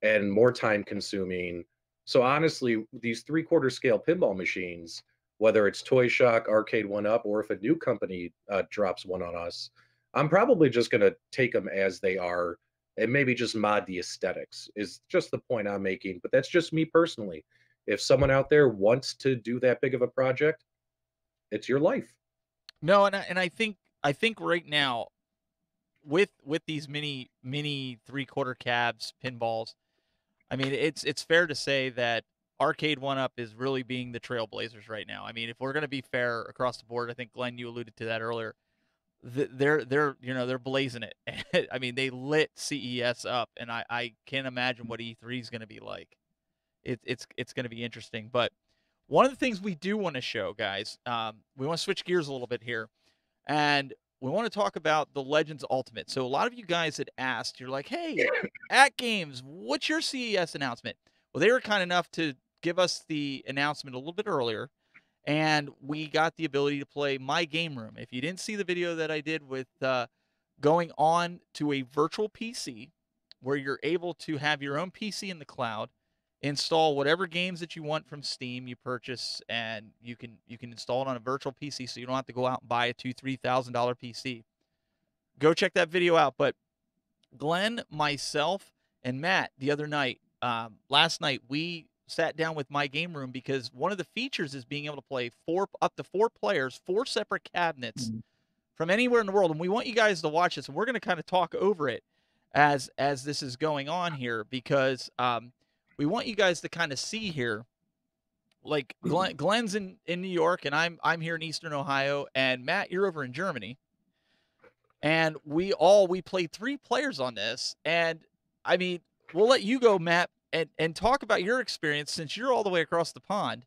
and more time consuming. So honestly, these three quarter scale pinball machines, whether it's Toy Shock, Arcade one up, or if a new company uh, drops one on us, I'm probably just going to take them as they are and maybe just mod the aesthetics, is just the point I'm making. But that's just me personally. If someone out there wants to do that big of a project, it's your life. No, and I, and I think I think right now, with with these mini mini three quarter cabs pinballs, I mean it's it's fair to say that Arcade one up is really being the trailblazers right now. I mean, if we're going to be fair across the board, I think Glenn, you alluded to that earlier. They're they're you know they're blazing it. I mean, they lit C E S up, and I I can't imagine what E three is going to be like. It, it's it's going to be interesting, but. One of the things we do want to show, guys, um, we want to switch gears a little bit here, and we want to talk about the Legends Ultimate. So a lot of you guys had asked, you're like, hey, Atgames, what's your C E S announcement? Well, they were kind enough to give us the announcement a little bit earlier, and we got the ability to play My Game Room. If you didn't see the video that I did with uh, going on to a virtual P C where you're able to have your own P C in the cloud, install whatever games that you want from Steam you purchase, and you can you can install it on a virtual P C, so you don't have to go out and buy a two three thousand dollar P C. Go check that video out. But Glenn, myself, and Matt the other night, um, last night we sat down with My Game Room because one of the features is being able to play four up to four players, four separate cabinets mm-hmm. from anywhere in the world, and we want you guys to watch this, and we're going to kind of talk over it as as this is going on here because. Um, We want you guys to kind of see here, like Glenn, Glenn's in, in New York, and I'm I'm here in Eastern Ohio, and Matt, you're over in Germany. And we all we played three players on this, and I mean, we'll let you go, Matt, and and talk about your experience since you're all the way across the pond.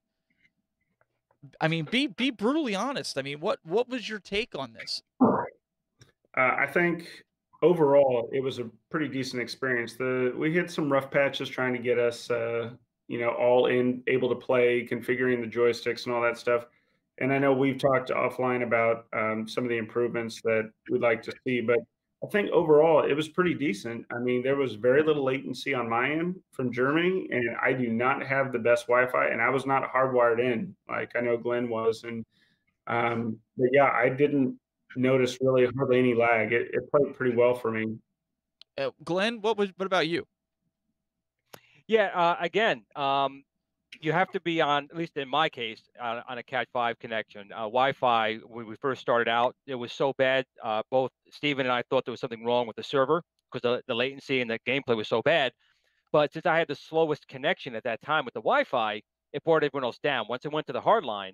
I mean, be be brutally honest. I mean, what what was your take on this? Uh, I think. Overall, it was a pretty decent experience. The we hit some rough patches trying to get us, uh, you know, all in, able to play, configuring the joysticks and all that stuff. And I know we've talked offline about um, some of the improvements that we'd like to see, but I think overall it was pretty decent. I mean, there was very little latency on my end from Germany, and I do not have the best Wi-Fi, and I was not hardwired in like I know Glenn was. And um, but yeah, I didn't. Noticed really hardly any lag. It, it played pretty well for me. Uh, Glenn, what was what about you? Yeah, uh, again, um, you have to be on, at least in my case, on, on a Cat five connection. Uh, Wi-Fi, when we first started out, it was so bad. Uh, both Steven and I thought there was something wrong with the server because the, the latency and the gameplay was so bad. But since I had the slowest connection at that time with the Wi-Fi, it brought everyone else down. Once it went to the hard line,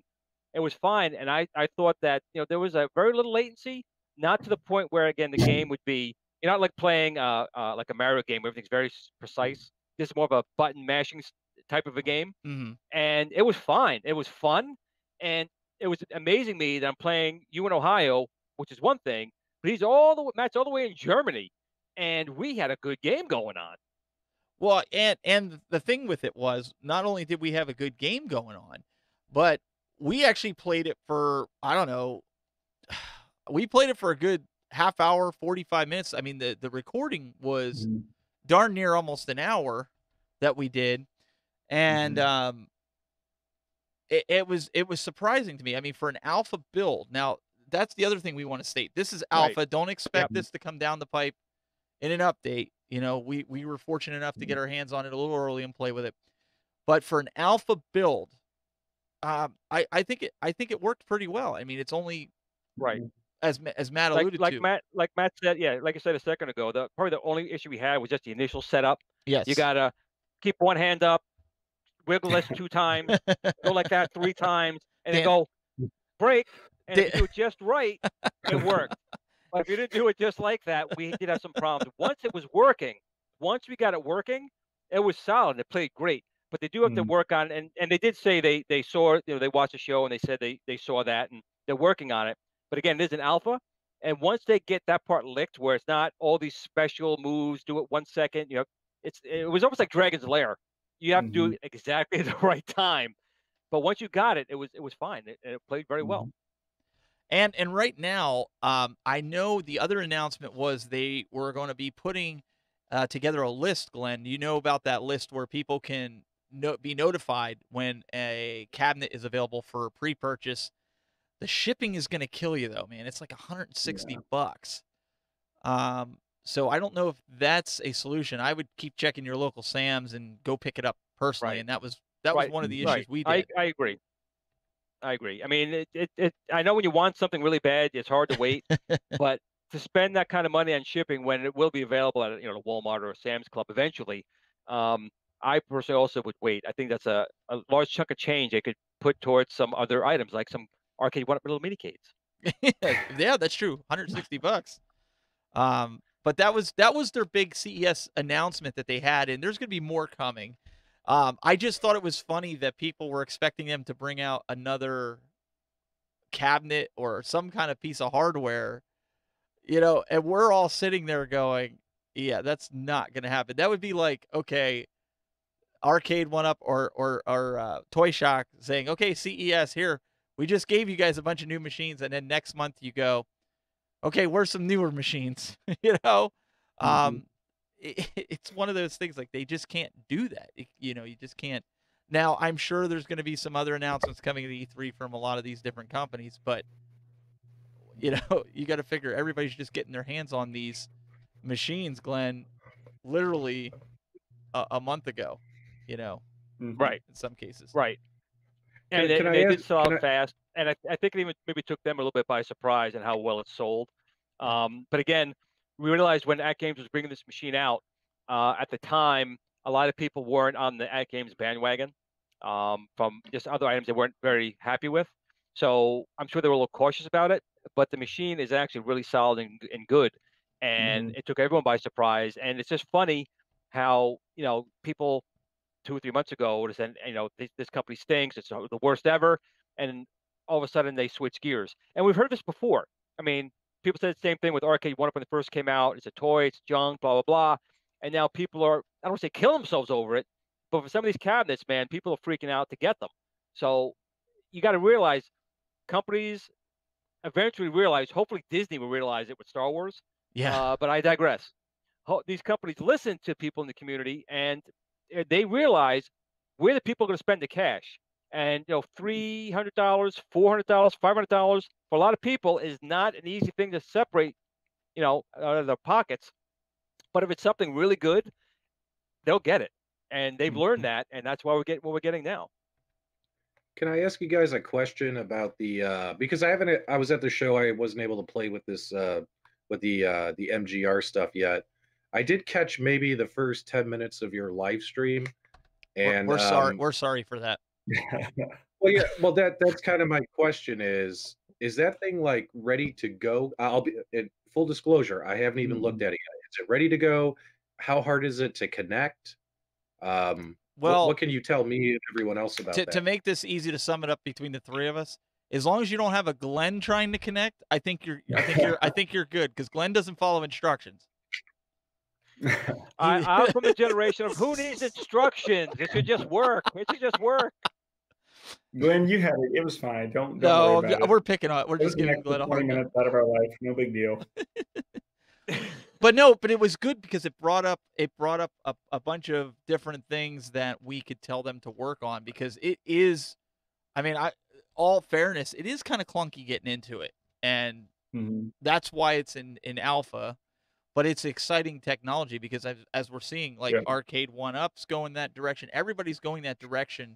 it was fine, and I, I thought that, you know, there was a very little latency, not to the point where, again, the game would be, you're not like playing uh, uh, like a Mario game where everything's very precise. This is more of a button mashing type of a game, mm-hmm. and it was fine. It was fun, and it was amazing me that I'm playing you in Ohio, which is one thing, but he's all the Matt's all the way in Germany, and we had a good game going on. Well, and, and the thing with it was, not only did we have a good game going on, but we actually played it for, I don't know, we played it for a good half hour, forty-five minutes. I mean, the, the recording was mm-hmm. darn near almost an hour that we did. And mm-hmm. um, it, it was it was surprising to me. I mean, for an alpha build. Now, that's the other thing we want to state. This is alpha. Right. Don't expect yep. this to come down the pipe in an update. You know, we, we were fortunate enough to get our hands on it a little early and play with it. But for an alpha build, um, I, I think it I think it worked pretty well. I mean, it's only right as as Matt like, alluded like to. Matt, like Matt said, yeah, like I said a second ago, the probably the only issue we had was just the initial setup. Yes, you gotta keep one hand up, wiggle this two times, go like that three times, and Damn. then go break. And Damn. if you do it just right, it worked. But if you didn't do it just like that, we did have some problems. Once it was working, once we got it working, it was solid. It played great. But they do have mm. to work on it. And, and they did say they they saw, you know, they watched the show and they said they, they saw that and they're working on it. But again, it is an alpha. And once they get that part licked where it's not all these special moves, do it one second, you know, it's it was almost like Dragon's Lair. You have mm-hmm. to do it exactly at the right time. But once you got it, it was it was fine. It, it played very well. Mm-hmm. And and right now, um, I know the other announcement was they were going to be putting uh, together a list, Glenn. You know about that list where people can no be notified when a cabinet is available for pre-purchase. The shipping is going to kill you, though, man. It's like one hundred sixty yeah. bucks. Um, so I don't know if that's a solution. I would keep checking your local Sam's and go pick it up personally. Right. And that was that right. was one of the issues right. we did. I, I agree. I agree. I mean, it, it, it, I know when you want something really bad, it's hard to wait, but to spend that kind of money on shipping when it will be available at, you know, Walmart or Sam's Club eventually, um, I personally also would wait. I think that's a, a large chunk of change they could put towards some other items, like some arcade one-up little mini-cades. Yeah, that's true. one hundred sixty bucks. Um, but that was, that was their big C E S announcement that they had, and there's going to be more coming. Um, I just thought it was funny that people were expecting them to bring out another cabinet or some kind of piece of hardware, you know, and we're all sitting there going, yeah, that's not going to happen. That would be like, okay, Arcade one-Up or, or, or uh, Toy Shock saying, okay, C E S, here, we just gave you guys a bunch of new machines, and then next month you go, okay, where's some newer machines, you know? Mm-hmm. Um, it's one of those things, like, they just can't do that. You know, you just can't. Now, I'm sure there's going to be some other announcements coming to E three from a lot of these different companies, but, you know, you got to figure everybody's just getting their hands on these machines, Glenn, literally a, a month ago, you know, right. in some cases. Right. And can, they, can they did sell out fast, and I, I think it even maybe took them a little bit by surprise in how well it sold. Um, but, again, we realized when Atgames was bringing this machine out, uh, at the time, a lot of people weren't on the Atgames bandwagon um, from just other items they weren't very happy with. So I'm sure they were a little cautious about it, but the machine is actually really solid and, and good. And mm. it took everyone by surprise. And it's just funny how, you know, people two or three months ago would have said, you know, this, this company stinks. It's the worst ever. And all of a sudden they switch gears. And we've heard this before. I mean, people said the same thing with Arcade one-Up when it first came out. It's a toy, it's junk, blah, blah, blah. And now people are, I don't want to say kill themselves over it, but for some of these cabinets, man, people are freaking out to get them. So you got to realize companies eventually realize, hopefully Disney will realize it with Star Wars. Yeah. Uh, but I digress. These companies listen to people in the community, and they realize where the people are going to spend the cash. And, you know, three hundred dollars, four hundred dollars, five hundred dollars for a lot of people is not an easy thing to separate, you know, out of their pockets. But if it's something really good, they'll get it. And they've learned that, and that's why we're getting what we're getting now. Can I ask you guys a question about the uh, – because I haven't – I was at the show. I wasn't able to play with this uh, – with the uh, the M G R stuff yet. I did catch maybe the first ten minutes of your live stream. And We're, we're um, sorry. We're sorry for that. Well, yeah. Well, that that's kind of my question. Is is that thing like ready to go? I'll be in full disclosure. I haven't even mm-hmm. looked at it yet. Is it ready to go? How hard is it to connect? Um, well, what, what can you tell me and everyone else about to, that? To make this easy to sum it up between the three of us, as long as you don't have a Glenn trying to connect, I think you're. I think you're. I think you're good because Glenn doesn't follow instructions. I, I'm from the generation of who needs instructions? It should just work. It should just work. Glenn, you had it. It was fine. Don't, don't no, worry about we're it. picking on it. We're it just giving Glenn a hard minutes out of our life. No big deal. But no, but it was good because it brought up it brought up a, a bunch of different things that we could tell them to work on because it is, I mean, I all fairness, it is kind of clunky getting into it, and mm-hmm. that's why it's in in alpha. But it's exciting technology because I've, as we're seeing, like yeah. arcade one-ups going that direction. Everybody's going that direction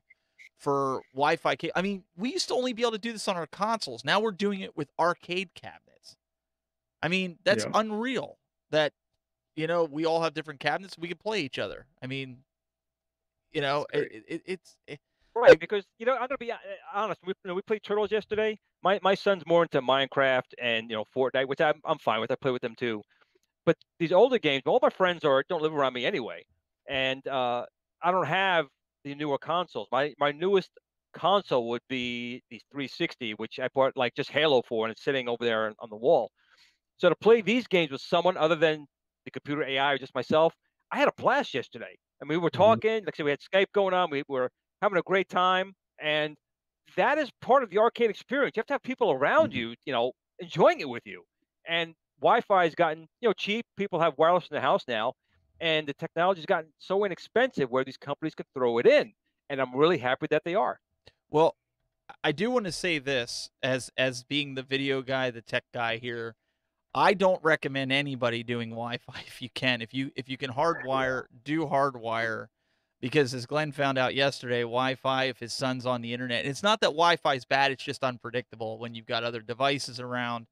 for Wi-Fi. I mean, we used to only be able to do this on our consoles. Now we're doing it with arcade cabinets. I mean, that's yeah. unreal that, you know, we all have different cabinets. We can play each other. I mean, you know, it, it, it's... It, right, because, you know, I'm going to be honest. We, you know, we played Turtles yesterday. My, my son's more into Minecraft and, you know, Fortnite, which I'm, I'm fine with. I play with them, too. But these older games, all my friends are don't live around me anyway, and uh, I don't have the newer consoles. My my newest console would be the three sixty, which I bought like just Halo for, and it's sitting over there on, on the wall. So to play these games with someone other than the computer A I or just myself, I had a blast yesterday. I mean, we were talking, like I said, we had Skype going on. We were having a great time, and that is part of the arcade experience. You have to have people around you, you know, enjoying it with you, and Wi-Fi has gotten, you know, cheap. People have wireless in the house now, and the technology has gotten so inexpensive where these companies can throw it in, and I'm really happy that they are. Well, I do want to say this as as being the video guy, the tech guy here. I don't recommend anybody doing Wi-Fi if you can. If you if you can hardwire, do hardwire, because as Glenn found out yesterday, Wi-Fi, if his son's on the internet, it's not that Wi-Fi is bad. It's just unpredictable when you've got other devices around.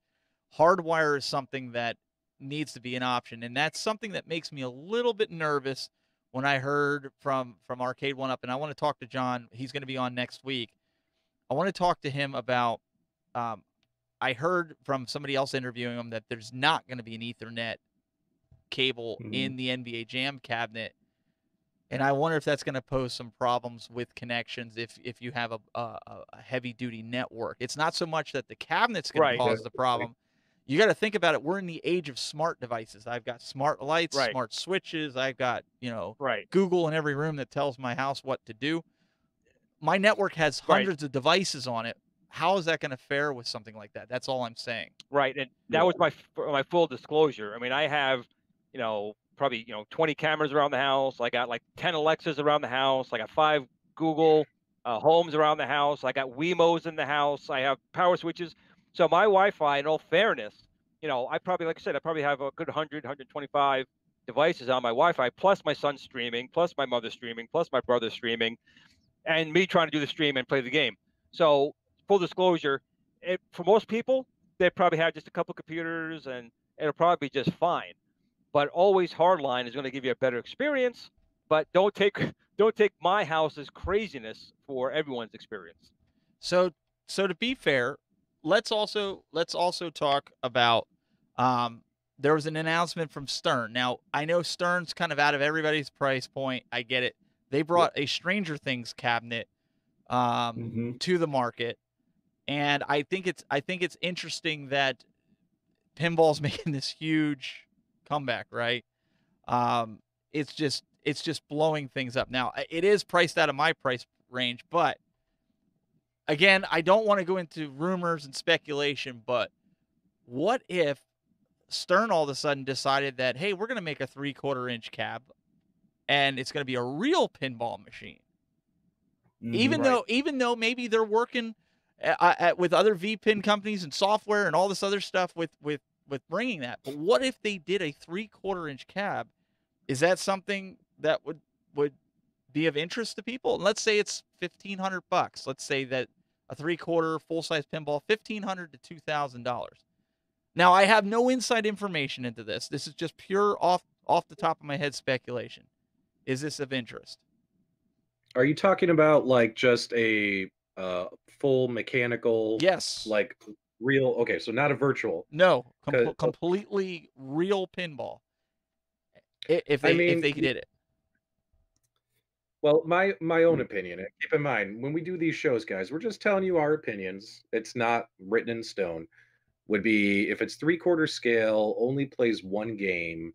Hardwire is something that needs to be an option, and that's something that makes me a little bit nervous when I heard from, from Arcade one up, and I want to talk to John. He's going to be on next week. I want to talk to him about, um, I heard from somebody else interviewing him that there's not going to be an Ethernet cable mm-hmm. in the N B A Jam cabinet, and I wonder if that's going to pose some problems with connections if, if you have a, a, a heavy-duty network. It's not so much that the cabinet's going right. to cause the problem. You got to think about it. We're in the age of smart devices. I've got smart lights, right. smart switches. I've got, you know, right. Google in every room that tells my house what to do. My network has hundreds right. of devices on it. How is that going to fare with something like that? That's all I'm saying. Right. And that was my my full disclosure. I mean, I have, you know, probably, you know, twenty cameras around the house. I got like ten Alexas around the house. I got five Google uh, Homes around the house. I got Wemos in the house. I have power switches. So my Wi-Fi, in all fairness, you know, I probably, like I said, I probably have a good one hundred, one twenty-five devices on my Wi-Fi, plus my son streaming, plus my mother streaming, plus my brother streaming, and me trying to do the stream and play the game. So full disclosure, it, for most people, they probably have just a couple computers, and it'll probably be just fine. But always hardline is going to give you a better experience. But don't take don't take my house's craziness for everyone's experience. So so to be fair. Let's also let's also talk about um, there was an announcement from Stern. Now, I know Stern's kind of out of everybody's price point. I get it. They brought a Stranger Things cabinet um, mm-hmm. to the market, and I think it's I think it's interesting that pinball's making this huge comeback. Right? Um, it's just it's just blowing things up. Now, it is priced out of my price range, but. Again, I don't want to go into rumors and speculation, but what if Stern all of a sudden decided that, hey, we're going to make a three-quarter inch cab, and it's going to be a real pinball machine? Mm, even right. though even though maybe they're working at, at, with other V-Pin companies and software and all this other stuff with, with, with bringing that. But what if they did a three-quarter inch cab? Is that something that would would... be of interest to people? And let's say it's fifteen hundred bucks. Let's say that a three-quarter full-size pinball, fifteen hundred to two thousand dollars. Now, I have no inside information into this. This is just pure off off the top of my head speculation. Is this of interest? Are you talking about like just a uh, full mechanical? Yes. Like real? Okay, so not a virtual. No, com completely real pinball. If they I mean, if they did it. Well, my my own opinion, and keep in mind, when we do these shows, guys, we're just telling you our opinions. It's not written in stone. Would be, if it's three-quarter scale, only plays one game,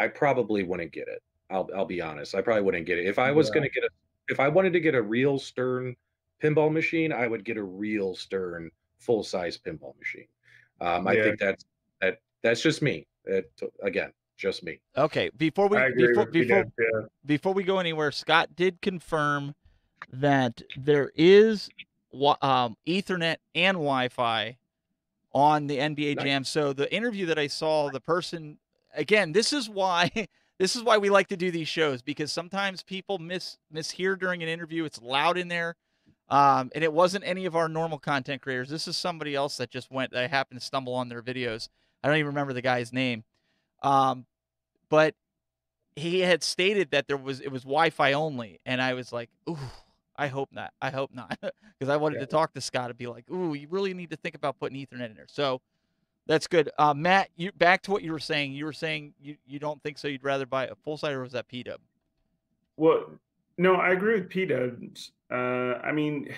I probably wouldn't get it. I'll I'll be honest. I probably wouldn't get it. If I was yeah. going to get a, if I wanted to get a real Stern pinball machine, I would get a real Stern full-size pinball machine. Um, yeah. I think that's, that, that's just me. It, again. Just me. Okay, before we before before, did, yeah. before we go anywhere, Scott did confirm that there is um, Ethernet and Wi-Fi on the N B A nice. Jam. So the interview that I saw, the person, again, this is why this is why we like to do these shows, because sometimes people miss mishear during an interview. It's loud in there. Um, and it wasn't any of our normal content creators. This is somebody else that just went, that happened to stumble on their videos. I don't even remember the guy's name. Um, but he had stated that there was, it was Wi-Fi only. And I was like, ooh, I hope not. I hope not. Cause I wanted yeah. to talk to Scott and be like, ooh, you really need to think about putting Ethernet in there. So that's good. Uh, Matt, you back to what you were saying, you were saying you, you don't think so. You'd rather buy a full site, or was that P Dub? Well, no, I agree with P Dub. Uh, I mean,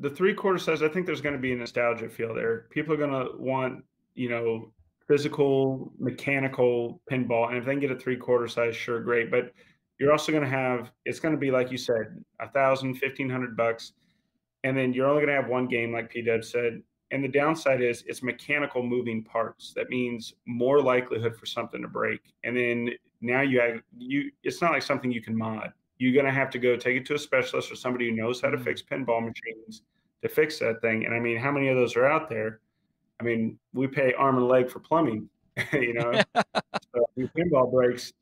the three quarter size, I think there's going to be a nostalgia feel there. People are going to want, you know, physical, mechanical pinball. And if they can get a three quarter size, sure, great. But you're also going to have, it's going to be, like you said, a thousand, fifteen hundred bucks. And then you're only going to have one game, like P Dub said. And the downside is it's mechanical moving parts. That means more likelihood for something to break. And then now you have, you, it's not like something you can mod. You're going to have to go take it to a specialist or somebody who knows how to fix pinball machines to fix that thing. And I mean, how many of those are out there? I mean, we pay arm and leg for plumbing, you know, so if your pinball breaks,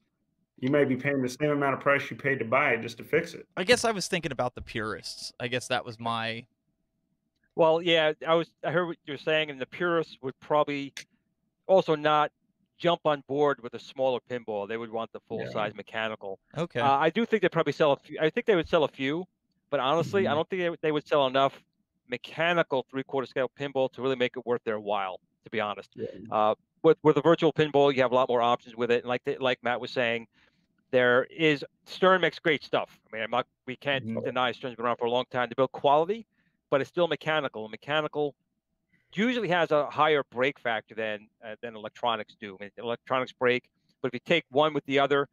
you may be paying the same amount of price you paid to buy it just to fix it. I guess I was thinking about the purists. I guess that was my. Well, yeah, I was, I heard what you're saying, and the purists would probably also not jump on board with a smaller pinball. They would want the full yeah. size mechanical. Okay. Uh, I do think they probably sell a few. I think they would sell a few, but honestly, mm-hmm. I don't think they, they would sell enough mechanical three quarter scale pinball to really make it worth their while, to be honest. Yeah. Uh, with with a virtual pinball, you have a lot more options with it. And like the, like Matt was saying, there is Stern makes great stuff. I mean, I'm not, we can't mm-hmm. deny Stern's been around for a long time to build quality, but it's still mechanical. Mechanical usually has a higher break factor than uh, than electronics do. I mean, electronics break, but if you take one with the other,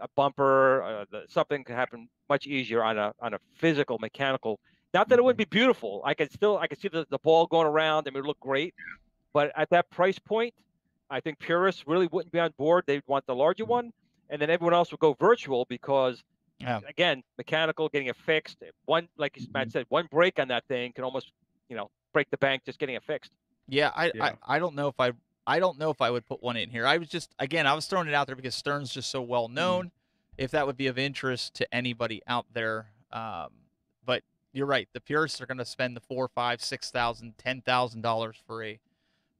a bumper, uh, the, something can happen much easier on a on a physical mechanical. Not that it wouldn't be beautiful. I could still I could see the, the ball going around and it would look great, but at that price point, I think purists really wouldn't be on board. They'd want the larger one, and then everyone else would go virtual because, yeah. again, mechanical getting it fixed. One, like Matt said, one break on that thing can almost, you know, break the bank just getting it fixed. Yeah, I, yeah. I I don't know if I I don't know if I would put one in here. I was just again I was throwing it out there because Stern's just so well known. Mm. If that would be of interest to anybody out there, um, but you're right. The purists are going to spend the four, five, six thousand, ten thousand dollars for a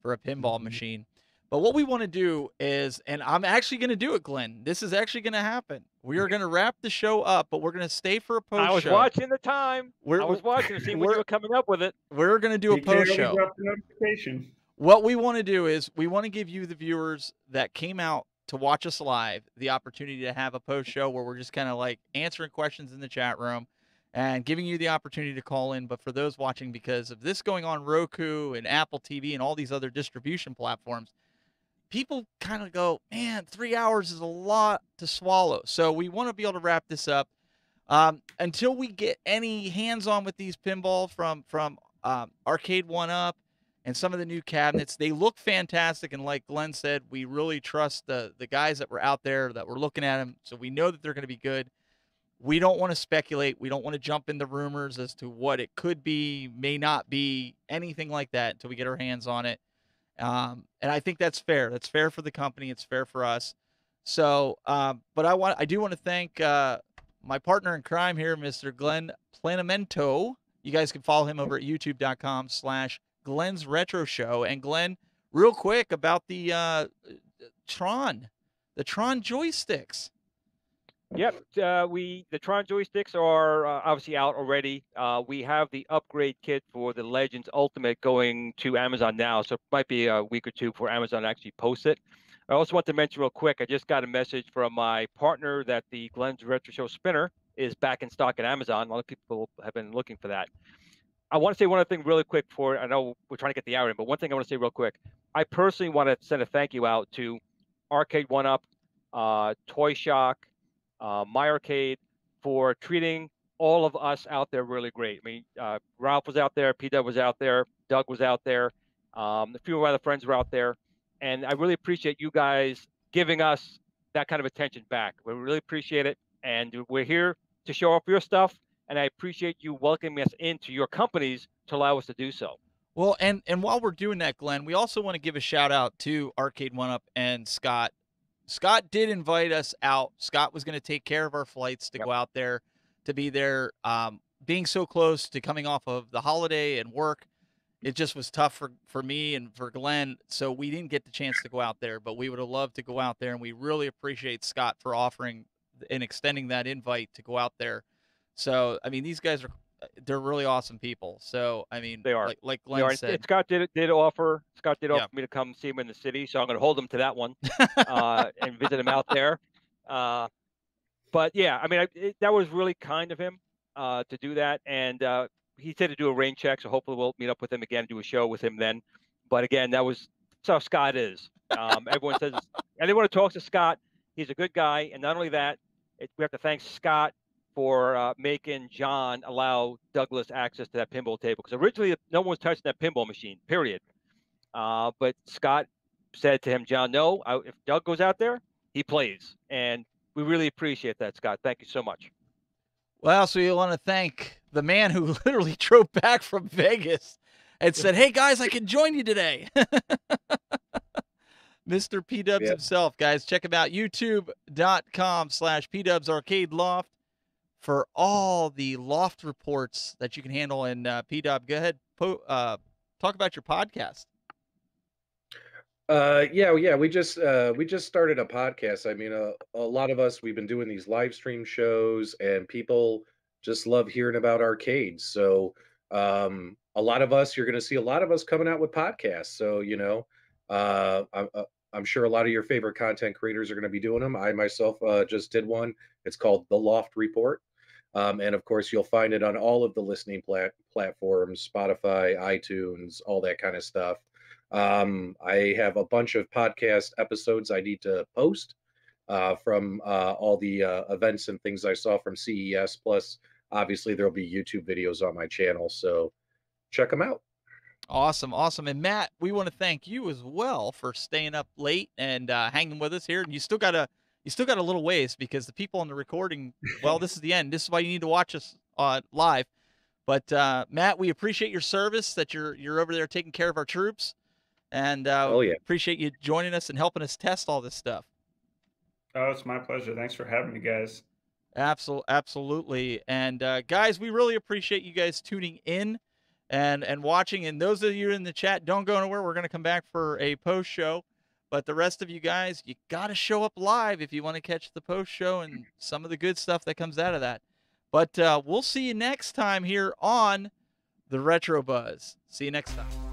for a pinball mm-hmm. machine. But what we want to do is, and I'm actually going to do it, Glenn. This is actually going to happen. We are going to wrap the show up, but we're going to stay for a post show. I was show. watching the time. We're, I was watching to see when you were coming up with it. We're going to do you a post show. What we want to do is we want to give you, the viewers that came out to watch us live, the opportunity to have a post show where we're just kind of like answering questions in the chat room and giving you the opportunity to call in. But for those watching, because of this going on Roku and Apple T V and all these other distribution platforms, people kind of go, man, three hours is a lot to swallow. So we want to be able to wrap this up. Um, until we get any hands-on with these pinball from, from um, Arcade one up and some of the new cabinets, they look fantastic. And like Glenn said, we really trust the, the guys that were out there that were looking at them. So we know that they're going to be good. We don't want to speculate. We don't want to jump into rumors as to what it could be, may not be, anything like that until we get our hands on it. Um, and I think that's fair. That's fair for the company. It's fair for us. So, um, but I want, I do want to thank, uh, my partner in crime here, Mister Glenn Planamento. You guys can follow him over at youtube.com slash Glenn's Retro Show. And Glenn, real quick about the, uh, Tron, the Tron joysticks. Yep. Uh, we, the Tron joysticks are uh, obviously out already. Uh, we have the upgrade kit for the Legends Ultimate going to Amazon now. So it might be a week or two before Amazon actually posts it. I also want to mention real quick, I just got a message from my partner that the Glenn's Retro Show Spinner is back in stock at Amazon. A lot of people have been looking for that. I want to say one other thing really quick for, I know we're trying to get the hour in, but one thing I want to say real quick. I personally want to send a thank you out to Arcade one up, uh, Toy Shock, Uh, My Arcade, for treating all of us out there really great. I mean, uh, Ralph was out there, P Dub was out there, Doug was out there, um, a few of my other friends were out there, and I really appreciate you guys giving us that kind of attention back. We really appreciate it, and we're here to show off your stuff and I appreciate you welcoming us into your companies to allow us to do so. Well, and, and while we're doing that, Glenn, we also want to give a shout out to Arcade One Up and Scott. Scott did invite us out. Scott was going to take care of our flights to yep. go out there, to be there. Um, being so close to coming off of the holiday and work, it just was tough for, for me and for Glenn, so we didn't get the chance to go out there, but we would have loved to go out there, and we really appreciate Scott for offering and extending that invite to go out there. So, I mean, these guys are, they're really awesome people. So, I mean, they are. Like, like Glenn are. said. Scott did, did offer, Scott did offer yeah. me to come see him in the city, so I'm going to hold him to that one uh, and visit him out there. Uh, but, yeah, I mean, I, it, that was really kind of him uh, to do that, and uh, he said to do a rain check, so hopefully we'll meet up with him again and do a show with him then. But again, that was so Scott is. Um, everyone says, anyone who talks to Scott, he's a good guy. And not only that, it, we have to thank Scott for uh, making John allow Douglas access to that pinball table, because originally no one was touching that pinball machine, period. Uh, but Scott said to him, John, no, I, if Doug goes out there, he plays. And we really appreciate that, Scott. Thank you so much. Well, so you want to thank the man who literally drove back from Vegas and said, hey, guys, I can join you today. Mister P Dubs yep. himself, guys. Check him out, youtube.com slash P Dubs Arcade Loft for all the loft reports that you can handle. And uh, P Dub, go ahead, po uh, talk about your podcast. Uh, yeah, yeah, we just uh, we just started a podcast. I mean, a, a lot of us, we've been doing these live stream shows, and people just love hearing about arcades. So um, a lot of us, you're going to see a lot of us coming out with podcasts. So, you know, uh, I'm, I'm sure a lot of your favorite content creators are going to be doing them. I myself uh, just did one. It's called The Loft Report. Um, and, of course, you'll find it on all of the listening plat platforms, Spotify, iTunes, all that kind of stuff. Um, I have a bunch of podcast episodes I need to post uh, from uh, all the uh, events and things I saw from C E S. Plus, obviously, there'll be YouTube videos on my channel, so check them out. Awesome, awesome. And, Matt, we want to thank you as well for staying up late and uh, hanging with us here. And you still got a, you still got a little ways, because the people on the recording, well, this is the end. This is why you need to watch us uh, live. But, uh, Matt, we appreciate your service, that you're, you're over there taking care of our troops. And uh, oh, yeah. appreciate you joining us and helping us test all this stuff. Oh, it's my pleasure. Thanks for having me, guys. Absol absolutely. And, uh, guys, we really appreciate you guys tuning in and, and watching. And those of you in the chat, don't go anywhere. We're going to come back for a post-show. But the rest of you guys, you got to show up live if you want to catch the post-show and some of the good stuff that comes out of that. But uh, we'll see you next time here on The Retro Buzz. See you next time.